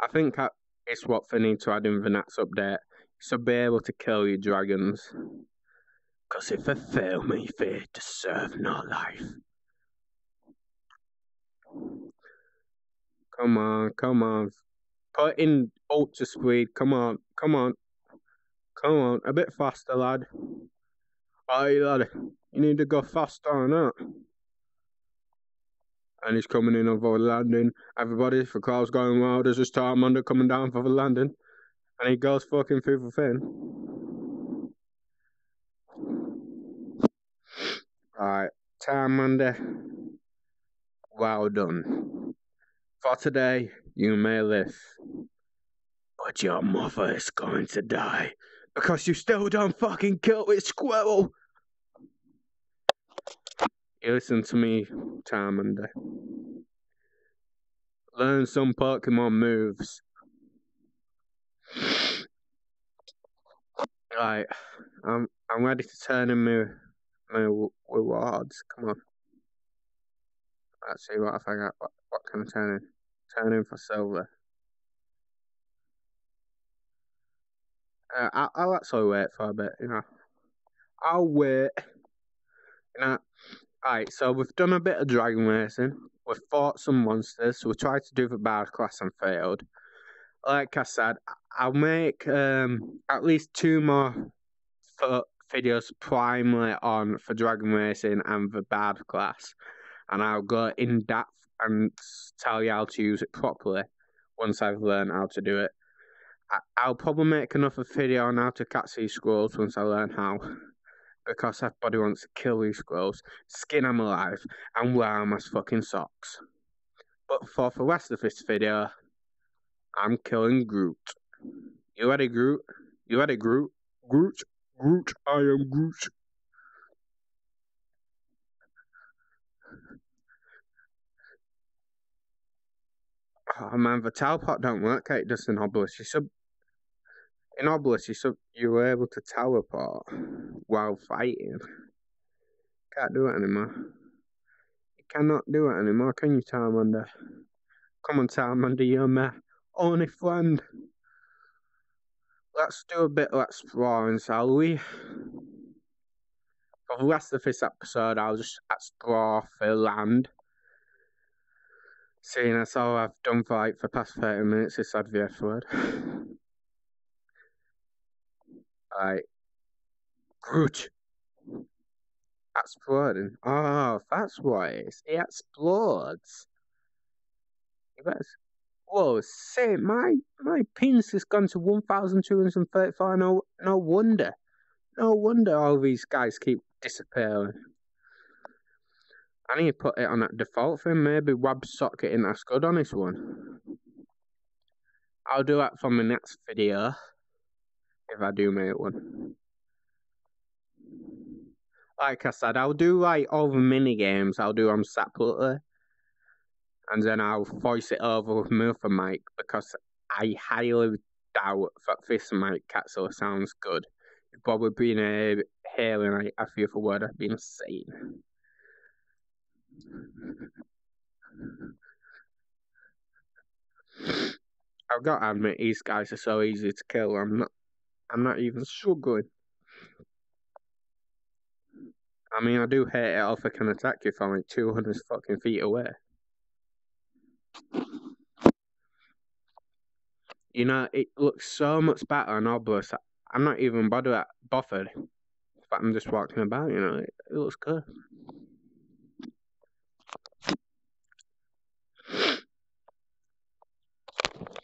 I think I, it's what they need to add in the next update. So be able to kill your dragons. Cause if I fail me, they deserve no life. Come on, come on. Put in ultra speed. Come on, come on. Come on, a bit faster, lad. Aye, lad. You need to go faster or not. And he's coming in over the landing. Everybody, the crowd's going wild. There's a Charmander coming down for the landing. And he goes fucking through the thing. Alright, Charmander. Well done. For today, you may live. But your mother is going to die. Because you still don't fucking kill this squirrel. You listen to me, Charmander. Learn some Pokemon moves. Right, I'm I'm ready to turn in my my rewards. Come on, let's see what I got. What, what can I turn in? Turn in for silver. Uh, I, I'll actually wait for a bit. You know, I'll wait. You know, alright. So we've done a bit of dragon racing. We've fought some monsters. So we tried to do the bard class and failed. Like I said, I'll make um, at least two more videos primarily on for dragon racing and the bard class, and I'll go in depth and tell you how to use it properly once I've learned how to do it. I'll probably make another video on how to catch these squirrels once I learn how, because that body wants to kill these squirrels, skin them alive, and wear them as fucking socks. But for the rest of this video, I'm killing Groot. You ready, Groot? You ready, Groot? Groot? Groot, I am Groot. Oh man, the teleport don't work like this in Obelisk. You sub in Obelisk, you sub you were able to teleport while fighting. Can't do it anymore. You cannot do it anymore, can you, Charmander? Come on, Charmander, you're my only friend. Let's do a bit of exploring, shall we? For the rest of this episode, I'll just explore the land. Seeing that's all I've done for like the past thirty minutes, it's had the F word. Alright. Groot! Exploding. Oh, that's what it is. It explodes. You better. Whoa, shit, my, my penis has gone to one thousand two hundred thirty-four. No, no wonder. No wonder all these guys keep disappearing. I need to put it on that default thing. Maybe web socket in that's good on this one. I'll do that for my next video. If I do make one. Like I said, I'll do like all the mini games. I'll do them separately. And then I'll voice it over with my other mic. Because I highly doubt that this mic actually sounds good. You've probably been uh, hearing like, a few of the words I've been saying. I've got to admit, these guys are so easy to kill. I'm not, I'm not even struggling. I mean, I do hate it if I can attack you from like two hundred fucking feet away. You know, it looks so much better on Obelisk. I'm not even bothered, bothered, but I'm just walking about. You know, it, it looks good.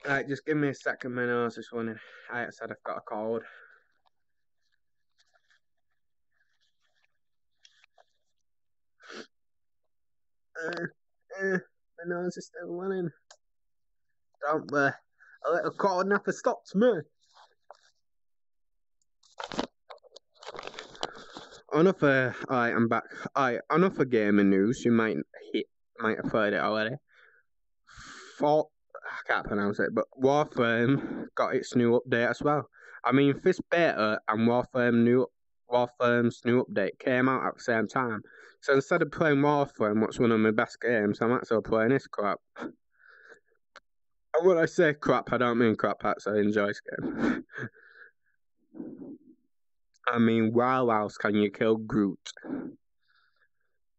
Alright, just give me a second, my nose is running. I said I've got a cold. Uh, uh, my nose is still running. Don't worry, a little cold never stops me. Another, alright, I'm back. Alright, another gaming news. You might hit, might have heard it already. For I can't pronounce it, but Warframe got its new update as well. I mean, this beta and Warframe new, Warframe's new update came out at the same time. So instead of playing Warframe, what's one of my best games, I'm actually playing this crap. And when I say crap, I don't mean crap, actually, I enjoy this game. I mean, why else can you kill Groot?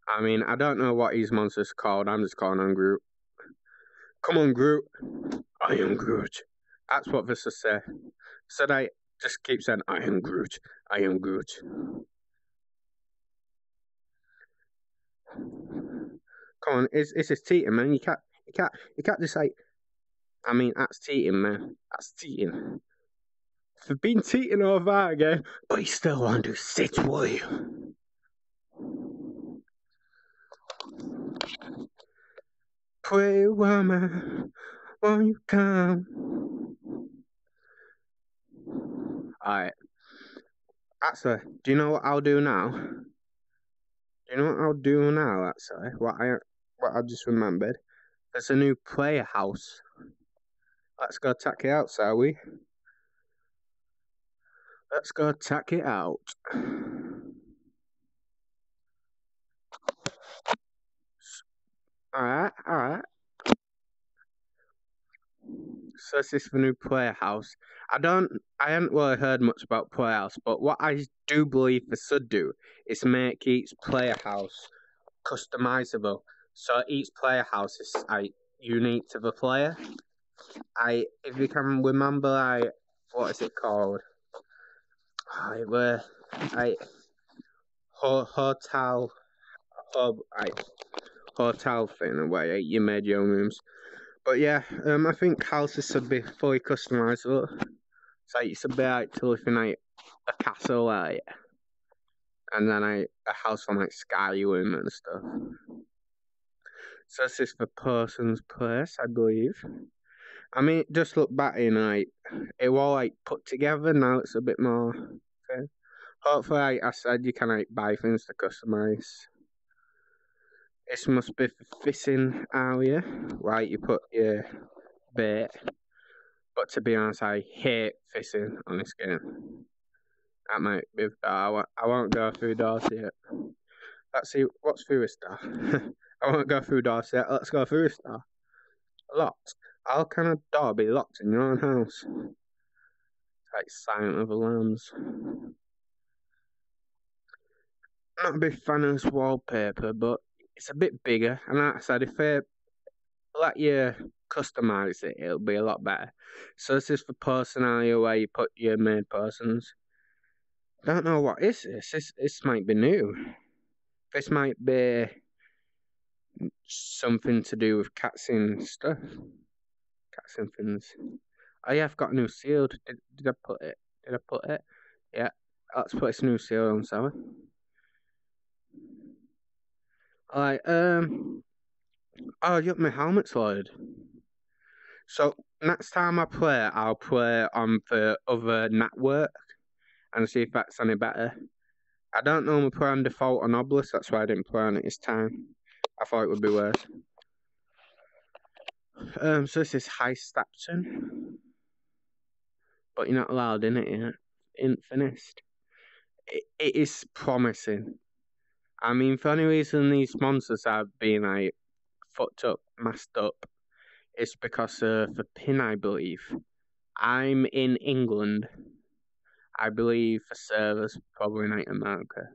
I mean, I don't know what these monsters are called, I'm just calling on Groot. Come on, Groot. I am Groot. That's what this is saying. So they just keep saying, I am Groot. I am Groot. Come on, it's, it's just cheating, man. You can't, you can't, you can't just like, I mean, that's cheating, man. That's cheating. They've been cheating all that again, but you still want to sit with you. Pretty woman, won't you come? Alright. Actually, do you know what I'll do now? Do you know what I'll do now, actually? What I what I just remembered? There's a new player house. Let's go check it out, shall we? Let's go check it out. Alright, alright. So this is the new Playhouse. I don't, I haven't really heard much about Playhouse, but what I do believe they should do is make each Playhouse customizable. So each Playhouse is like, unique to the player. I, if you can remember, like, what is it called? I were, I, ho hotel, hub, I. Hotel thing away, you made your own rooms. But yeah, um, I think houses should be fully customizable. So like, it should be like to live in like a castle, like, and then like a house on like Skyrim and stuff. So this is the person's place, I believe. I mean, just look back in, like, it was all, like, put together, now it's a bit more, okay? Hopefully, like I said, you can, like, buy things to customise. This must be the fishing area, right, you put your bait. But to be honest, I hate fishing on this game. That might be, I won't go through doors yet. Let's see, what's through a star? I won't go through doors yet, let's go through a star. Locked. How can a door be locked in your own house? It's like Silent of the Lambs. Not a big fan of this wallpaper, but it's a bit bigger. And like I said, if they let you customise it, it'll be a lot better. So this is the personality where you put your main persons. Don't know what is this. This this might be new. This might be something to do with cats and stuff. Cats and things. Oh yeah, I've got a new seal. Did, did I put it? Did I put it? Yeah, let's put this new seal on, sorry. Alright, um... oh, yep, my helmet's loaded. So, next time I play, I'll play on the other network and see if that's any better. I don't normally play on default on Obelisk, that's why I didn't play on it this time. I thought it would be worse. Um, so this is High Stapton. But you're not allowed in it yet. Ain't finished. It, it is promising. I mean, for any reason these monsters have been, like, fucked up, messed up, it's because of the pin, I believe. I'm in England. I believe the server's probably in, like, America.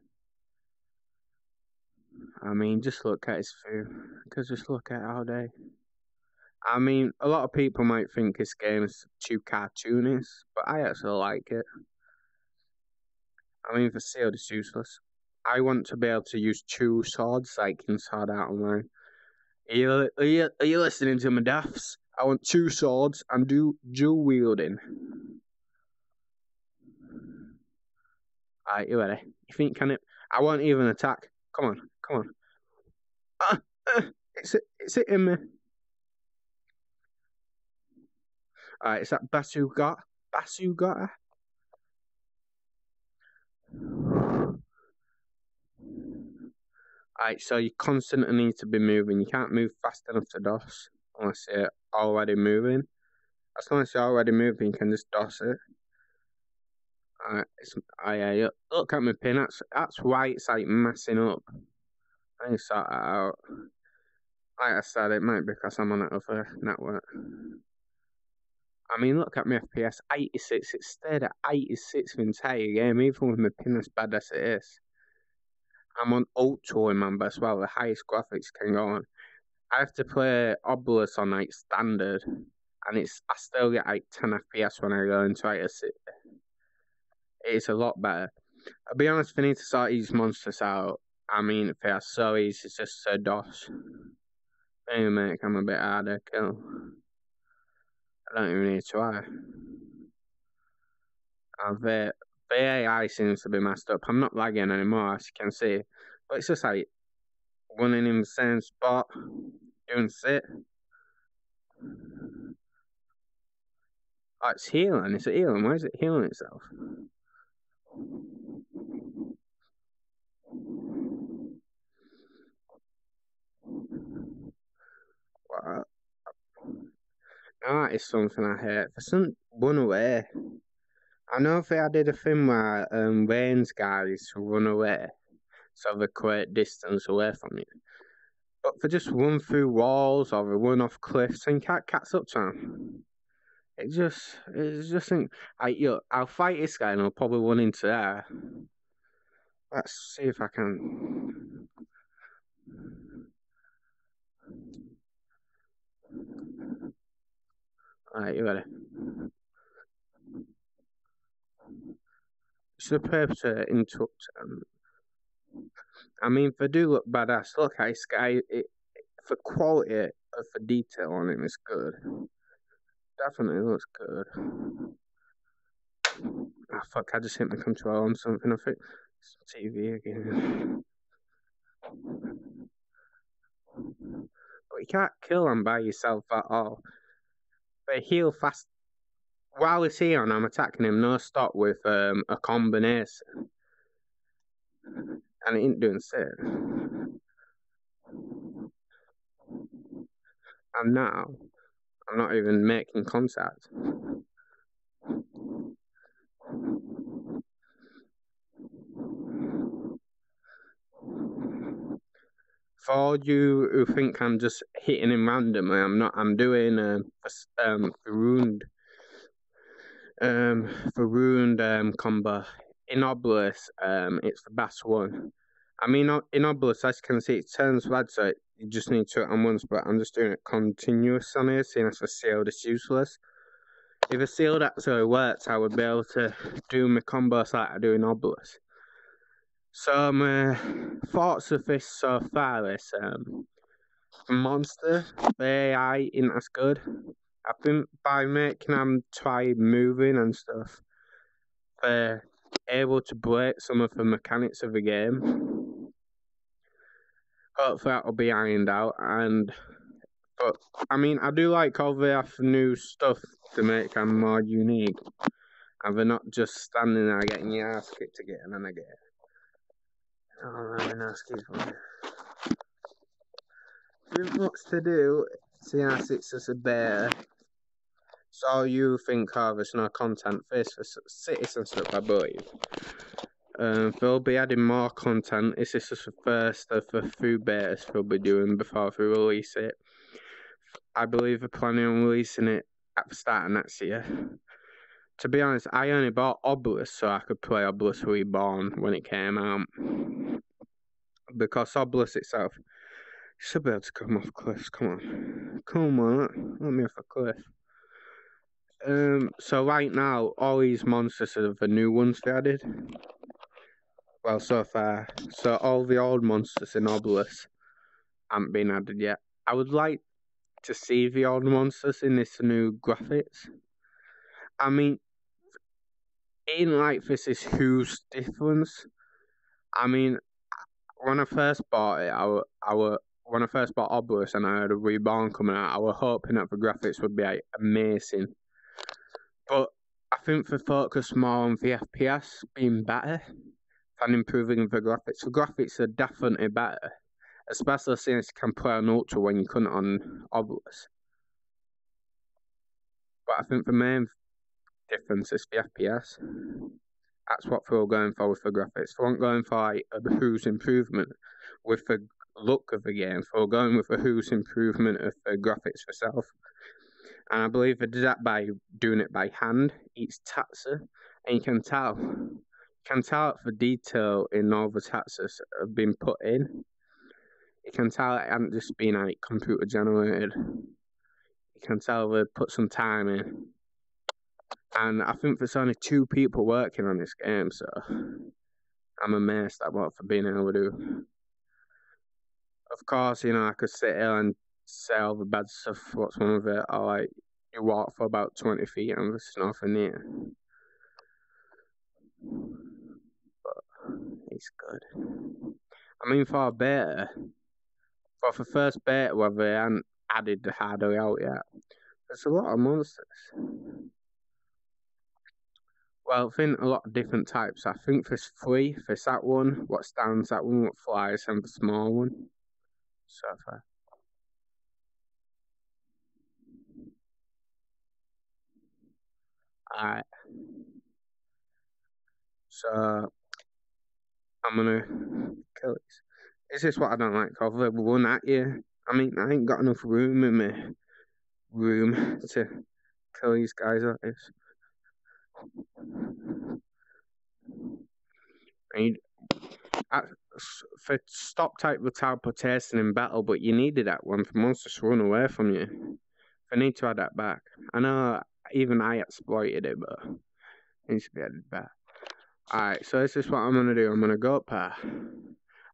I mean, just look at his food. Because just look at how they... I mean, a lot of people might think this game is too cartoonish, but I actually like it. I mean, the shield is useless. I want to be able to use two swords, like in Sword Art Online. Are you, are you, are you listening to my daffs? I want two swords and do dual wielding. Alright, you ready? You think can it? I won't even attack. Come on, come on. Ah, ah, it's it's hitting me. Alright, is that Basu got? Basu got? Alright, so you constantly need to be moving. You can't move fast enough to DOS unless you're already moving. As long as you're already moving, you can just DOS it. Alright, oh yeah, look at my pin. That's, that's why it's like messing up. I need to sort that out. Like I said, it might be because I'm on another network. I mean, look at my F P S, eighty-six, it stayed at eighty-six the entire game, even with my pin as bad as it is. I'm on Ultra, remember, as well, the highest graphics can go on. I have to play Obelisk on, like, Standard, and it's I still get, like, ten F P S when I go into, like, a city. It's a lot better. I'll be honest, we need to sort these monsters out. I mean, they are so easy, it's just so DOS. Maybe make them a bit harder to kill. I don't even need to try. And the, the A I seems to be messed up. I'm not lagging anymore, as you can see. But it's just like running in the same spot, doing sit. Oh, it's healing. It's healing. Why is it healing itself? What? Art is something I hate. For some run away. I know if I did a thing where um Wayne's guy is to run away, so they're quite distance away from you. But they just run through walls or they run off cliffs and can't catch up to them. It just it's just think I yo, I'll fight this guy and I'll probably run into there. Let's see if I can. Alright, you ready? It's the purpose to interrupt. Um, I mean, they do look badass. Look at this guy. It, it, for quality uh, for detail on it, it's good. Definitely looks good. Oh, fuck, I just hit my control on something. I think it's T V again. But you can't kill them by yourself at all. They heal fast. While he's here and I'm attacking him, no stop with um, a combination. And it ain't doing shit. And now, I'm not even making contact. For you who think I'm just hitting him randomly, I'm not. I'm doing um, a um, ruined, um, for ruined um, combo in Obelisk. Um, it's the best one. I mean, in Obelisk, as you can see, it turns red, so it, you just need to do it on once. But I'm just doing it continuous on here, seeing as the sealed is useless. If a sealed actually works, I would be able to do my combos like I do in Obelisk. So my thoughts of this so far is um, monster, the A I isn't as good. I think by making them try moving and stuff, they're able to break some of the mechanics of the game. Hopefully that'll be ironed out. And but I mean, I do like all the new stuff to make them more unique, and they're not just standing there getting your ass kicked again and again. Oh, man, that's good one. There's much to do, since it's just a bear. So you think, oh, there's no content for this, for citizenship, I believe. Um, they'll be adding more content. This is just the first of the few betas they'll be doing before they release it. I believe they're planning on releasing it at the start of next year. To be honest, I only bought Obelisk so I could play Obelisk Reborn when it came out. Because Obelisk itself should be able to come off cliffs. Come on. Come on. Let me off a cliff. Um, so right now, all these monsters are the new ones they added. Well, so far. So all the old monsters in Obelisk haven't been added yet. I would like to see the old monsters in this new graphics. I mean, in like this is huge difference. I mean, when I first bought it, I were, I were, when I first bought Obelisk and I heard a Reborn coming out, I was hoping that the graphics would be like, amazing. But I think they focus more on the F P S being better than improving the graphics. The graphics are definitely better, especially since you can play on Ultra when you couldn't on Obelisk. But I think the main difference is the F P S. That's what they're all going for with the graphics. They weren't going for like, a huge improvement with the look of the game. They're going with a huge improvement of the graphics itself. And I believe they did that by doing it by hand, each taxa. And you can tell, you can tell the detail in all the taxas have been put in. You can tell it hadn't just been like computer generated. You can tell they put some time in. And I think there's only two people working on this game, so I'm amazed at what for being able to do. Of course, you know, I could sit here and say all the bad stuff, what's one of it, or like, you walk for about twenty feet and there's nothing here. But it's good. I mean, for a beta, for the first beta where they hadn't added the hardware out yet, there's a lot of monsters. Well, I think a lot of different types. I think there's three. There's that one, what stands, that one, what flies, and the small one. So far. Alright. So, I'm gonna kill this. This is what I don't like. I'll run at you. I mean, I ain't got enough room in my room to kill these guys like this. I need, I, for stop type of teleportation in battle, but you needed that one for monsters to run away from you. I need to add that back. I know even I exploited it, but it needs to be added back. Alright, so this is what I'm going to do. I'm going to go up there.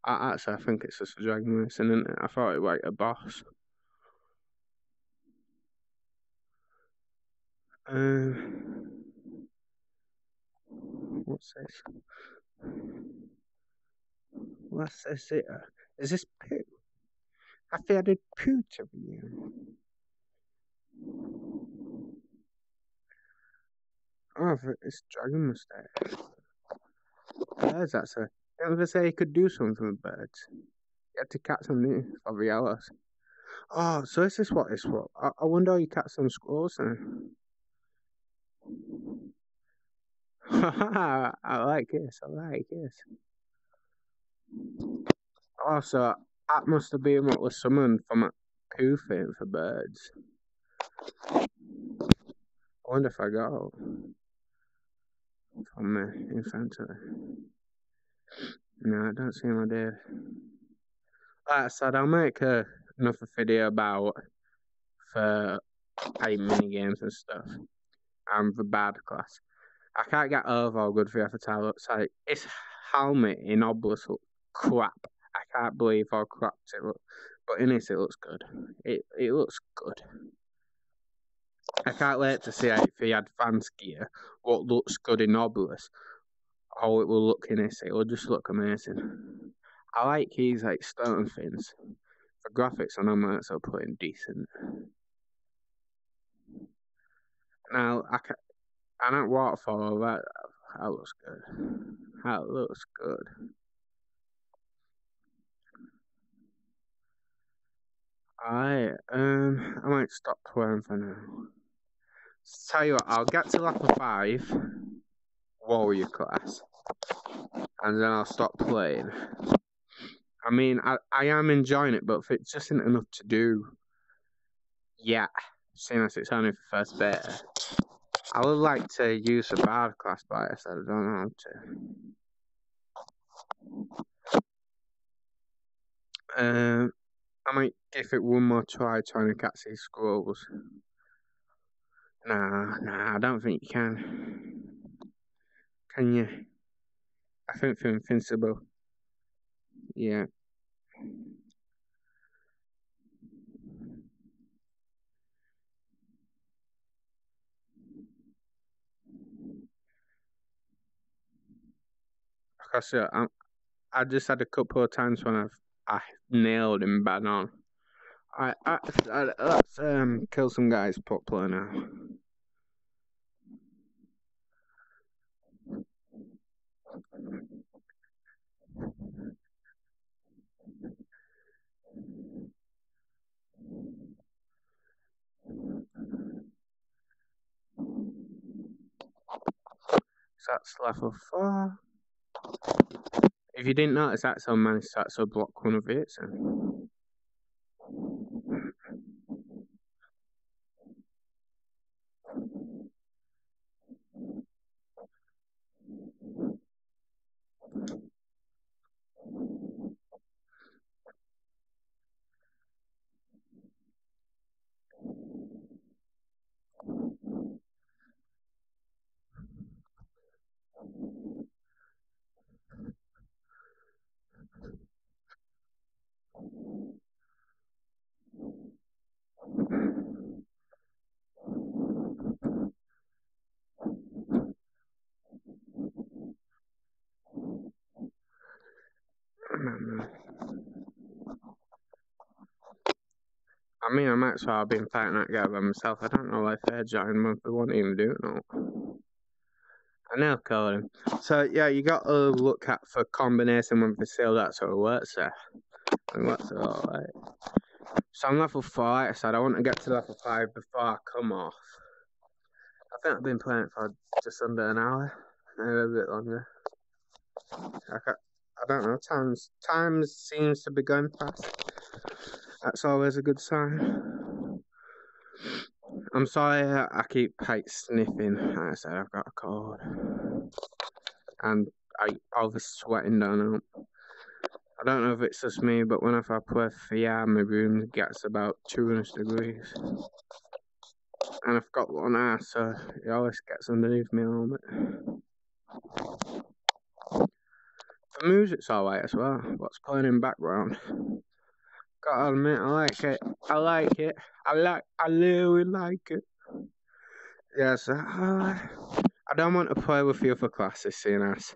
I, actually, I think it's just a dragon racing, isn't it? I thought it was like a boss. Um, what's this? What's this here? Is this poo? I think I did poo to you. Oh, it's dragon mustache. Birds, actually. Didn't they say he could do something with birds? You had to catch them, didn't you? For the hours. Oh, so is this what it's what? I, I wonder how you catch some squirrels then. I like this, I like this. Also, that must have been what was summoned from a poo thing for birds. I wonder if I got it from the infantry. No, I don't see my dear. Like I said, I'll make a, another video about for playing minigames and stuff. I'm the bad class. I can't get over how good the avatar looks like. Its helmet in Obelisk looks crap. I can't believe how crap it looks. But in this, it looks good. It it looks good. I can't wait to see if he had advanced gear, what looks good in Obelisk, how it will look in this. It will just look amazing. I like these like stone things. The graphics on them are also pretty decent. Now, I can, I don't waterfall, that, that looks good. That looks good. Alright, um, I might stop playing for now. Tell you what, I'll get to level five, warrior class, and then I'll stop playing. I mean, I, I am enjoying it, but if it just isn't enough to do, yeah. Seeing as it's only for first beta, I would like to use a bard class, but I said I don't know how to. Um, I might give it one more try trying to catch these squirrels. Nah, nah, I don't think you can. Can you? I think they're invincible. Yeah. So I, I just had a couple of times when I've I nailed him bad on. I, I, I let's um kill some guys popular now. So that's level four. If you didn't notice, that's how I managed to actually block one of it. So. I mean, I might as well have been fighting that guy by myself. I don't know why they're joining him. They won't even do it now. I know, call him. So, yeah, you got to look at for combination with the seal. That's how it works there. And that's all right. So, I'm level four, like I said. I want to get to level five before I come off. I think I've been playing for just under an hour. Maybe a bit longer. Okay. I don't know, times, time seems to be going fast. That's always a good sign. I'm sorry I keep like, sniffing. Like I said, I've got a cold. And I always sweating down up. I don't know if it's just me, but whenever I play V R, my room gets about two hundred degrees. And I've got one eye, so it always gets underneath me a little bit. the music's alright as well. What's playing in background? Gotta admit, I like it. I like it. I like. I really like it. Yes, I, I don't want to play with you for classes, seeing as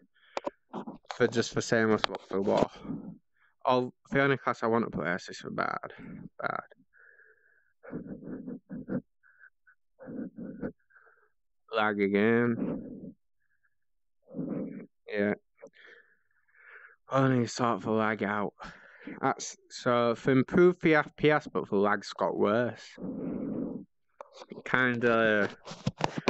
for just for saying what's what for what. All the only class I want to play is for bad, bad. Lag again. Yeah. Only sort of lag out. That's so for improved F P S, but the lag's got worse. Kind of,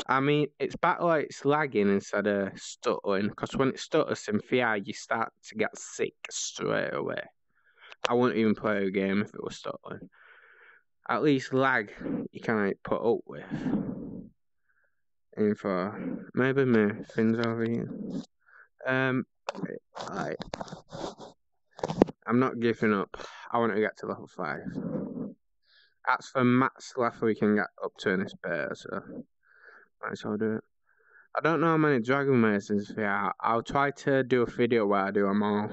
I mean, it's back like it's lagging instead of stuttering, because when it stutters in V R, you start to get sick straight away. I wouldn't even play a game if it was stuttering. At least lag you can like, put up with. And for maybe my things over here. Um, I, I'm not giving up. I want to get to level five. That's the max level we can get up to in this beta, so might as well do it. I don't know how many Dragon Mazes there are. I'll try to do a video where I do them all.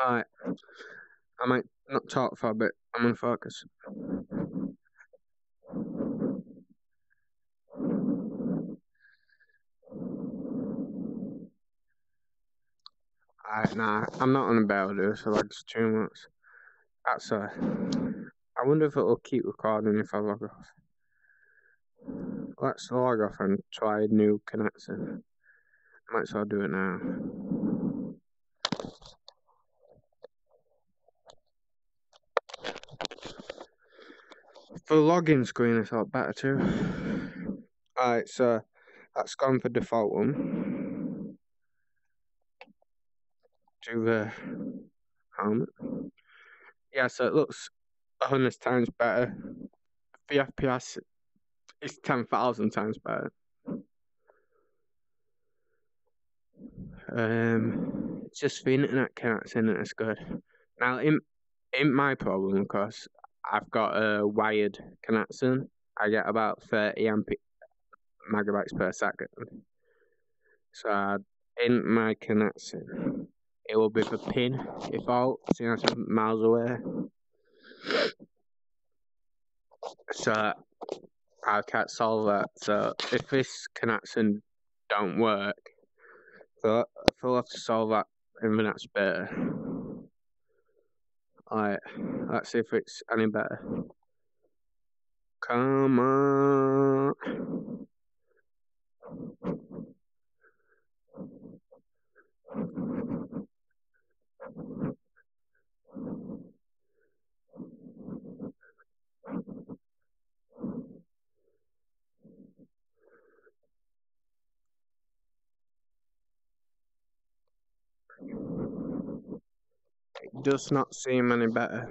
Alright. I might not talk for a bit. I'm in focus. Alright, nah, I'm not on a beta do, so that's too much. That's a, I wonder if it'll keep recording if I log off. Let's log off and try a new connection. Might as well do it now. For login screen, I thought better too. Alright, so that's gone for default one. Do the helmet. Yeah, so it looks a hundred times better. The F P S is ten thousand times better. Um, it's just the internet connection that's good. Now, in in my problem, because I've got a wired connection, I get about thirty amp megabytes per second. So in my connection, it will be for pin, if all, seeing as I'm miles away. So, I can't solve that. So, if this connection don't work, so I'll have to solve that in the next beta. Alright, let's see if it's any better. Come on! It does not seem any better.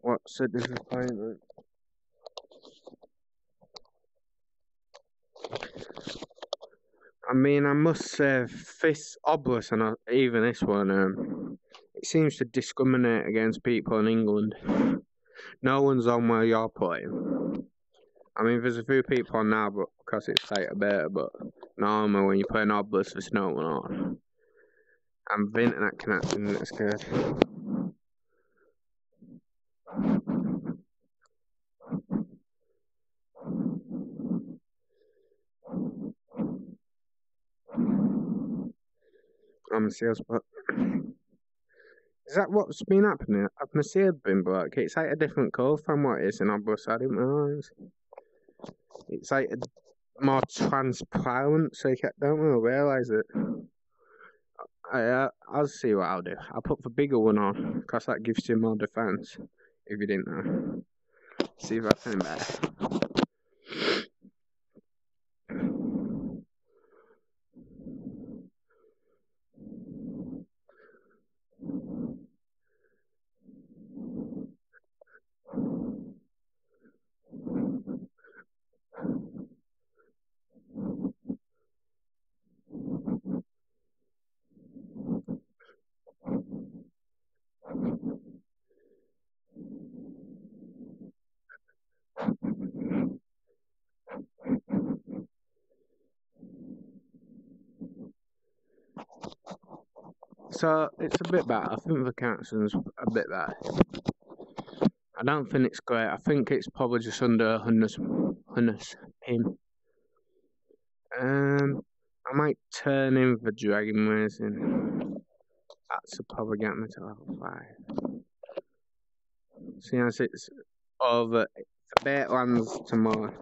What's a disappointment? I mean, I must say, this Obelisk and even this one, um, it seems to discriminate against people in England. No one's on where you're playing. I mean, there's a few people on now, but because it's like a beta, but normally when you play an Obelisk, there's no one on. And the internet connection is good. I'm a sales bot. Is that what's been happening? I've my seal been broke. It's like a different colour from what it is in Obelisk. I didn't realise. It's like a more transparent, so you don't really realise it. I, uh, I'll see what I'll do. I'll put the bigger one on, because that gives you more defence, if you didn't know. See if that's any better. So it's a bit better. I think the connection's a bit better. I don't think it's great. I think it's probably just under one hundred pin. Um, I might turn in the dragon racing. That's probably get me to level five. See, as it's over, the bait lands tomorrow.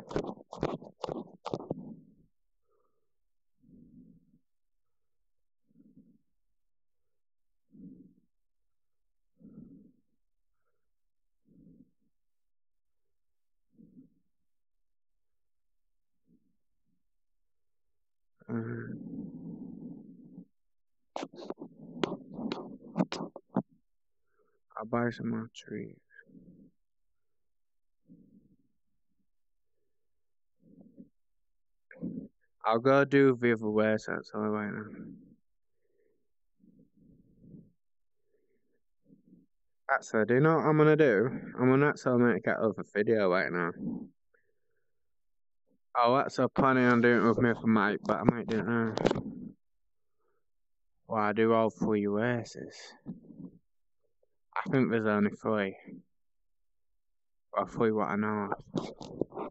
I'll buy some more trees. I'll go do the other way, so that's all right now. Actually, do you know what I'm gonna do? I'm gonna actually make that other video right now. I was actually planning on doing it with me for Mike, but I might do it now. Well, I do all three races. I think there's only three. Well, three what I know of.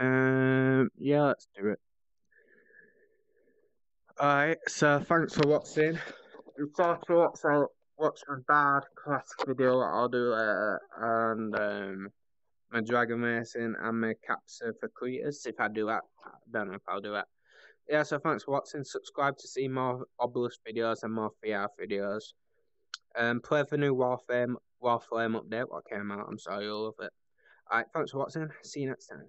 Um, yeah, let's do it. Alright, so thanks for watching. I'm sorry for watching. Watch my bad classic video that I'll do later, and um, my dragon racing and my capture for creators. If I do that, I don't know if I'll do that. Yeah, so thanks for watching. Subscribe to see more Obelisk videos and more V R videos. Um, play the new Warframe Warframe update what came out. I'm sorry, you'll love it. Alright, thanks for watching. See you next time.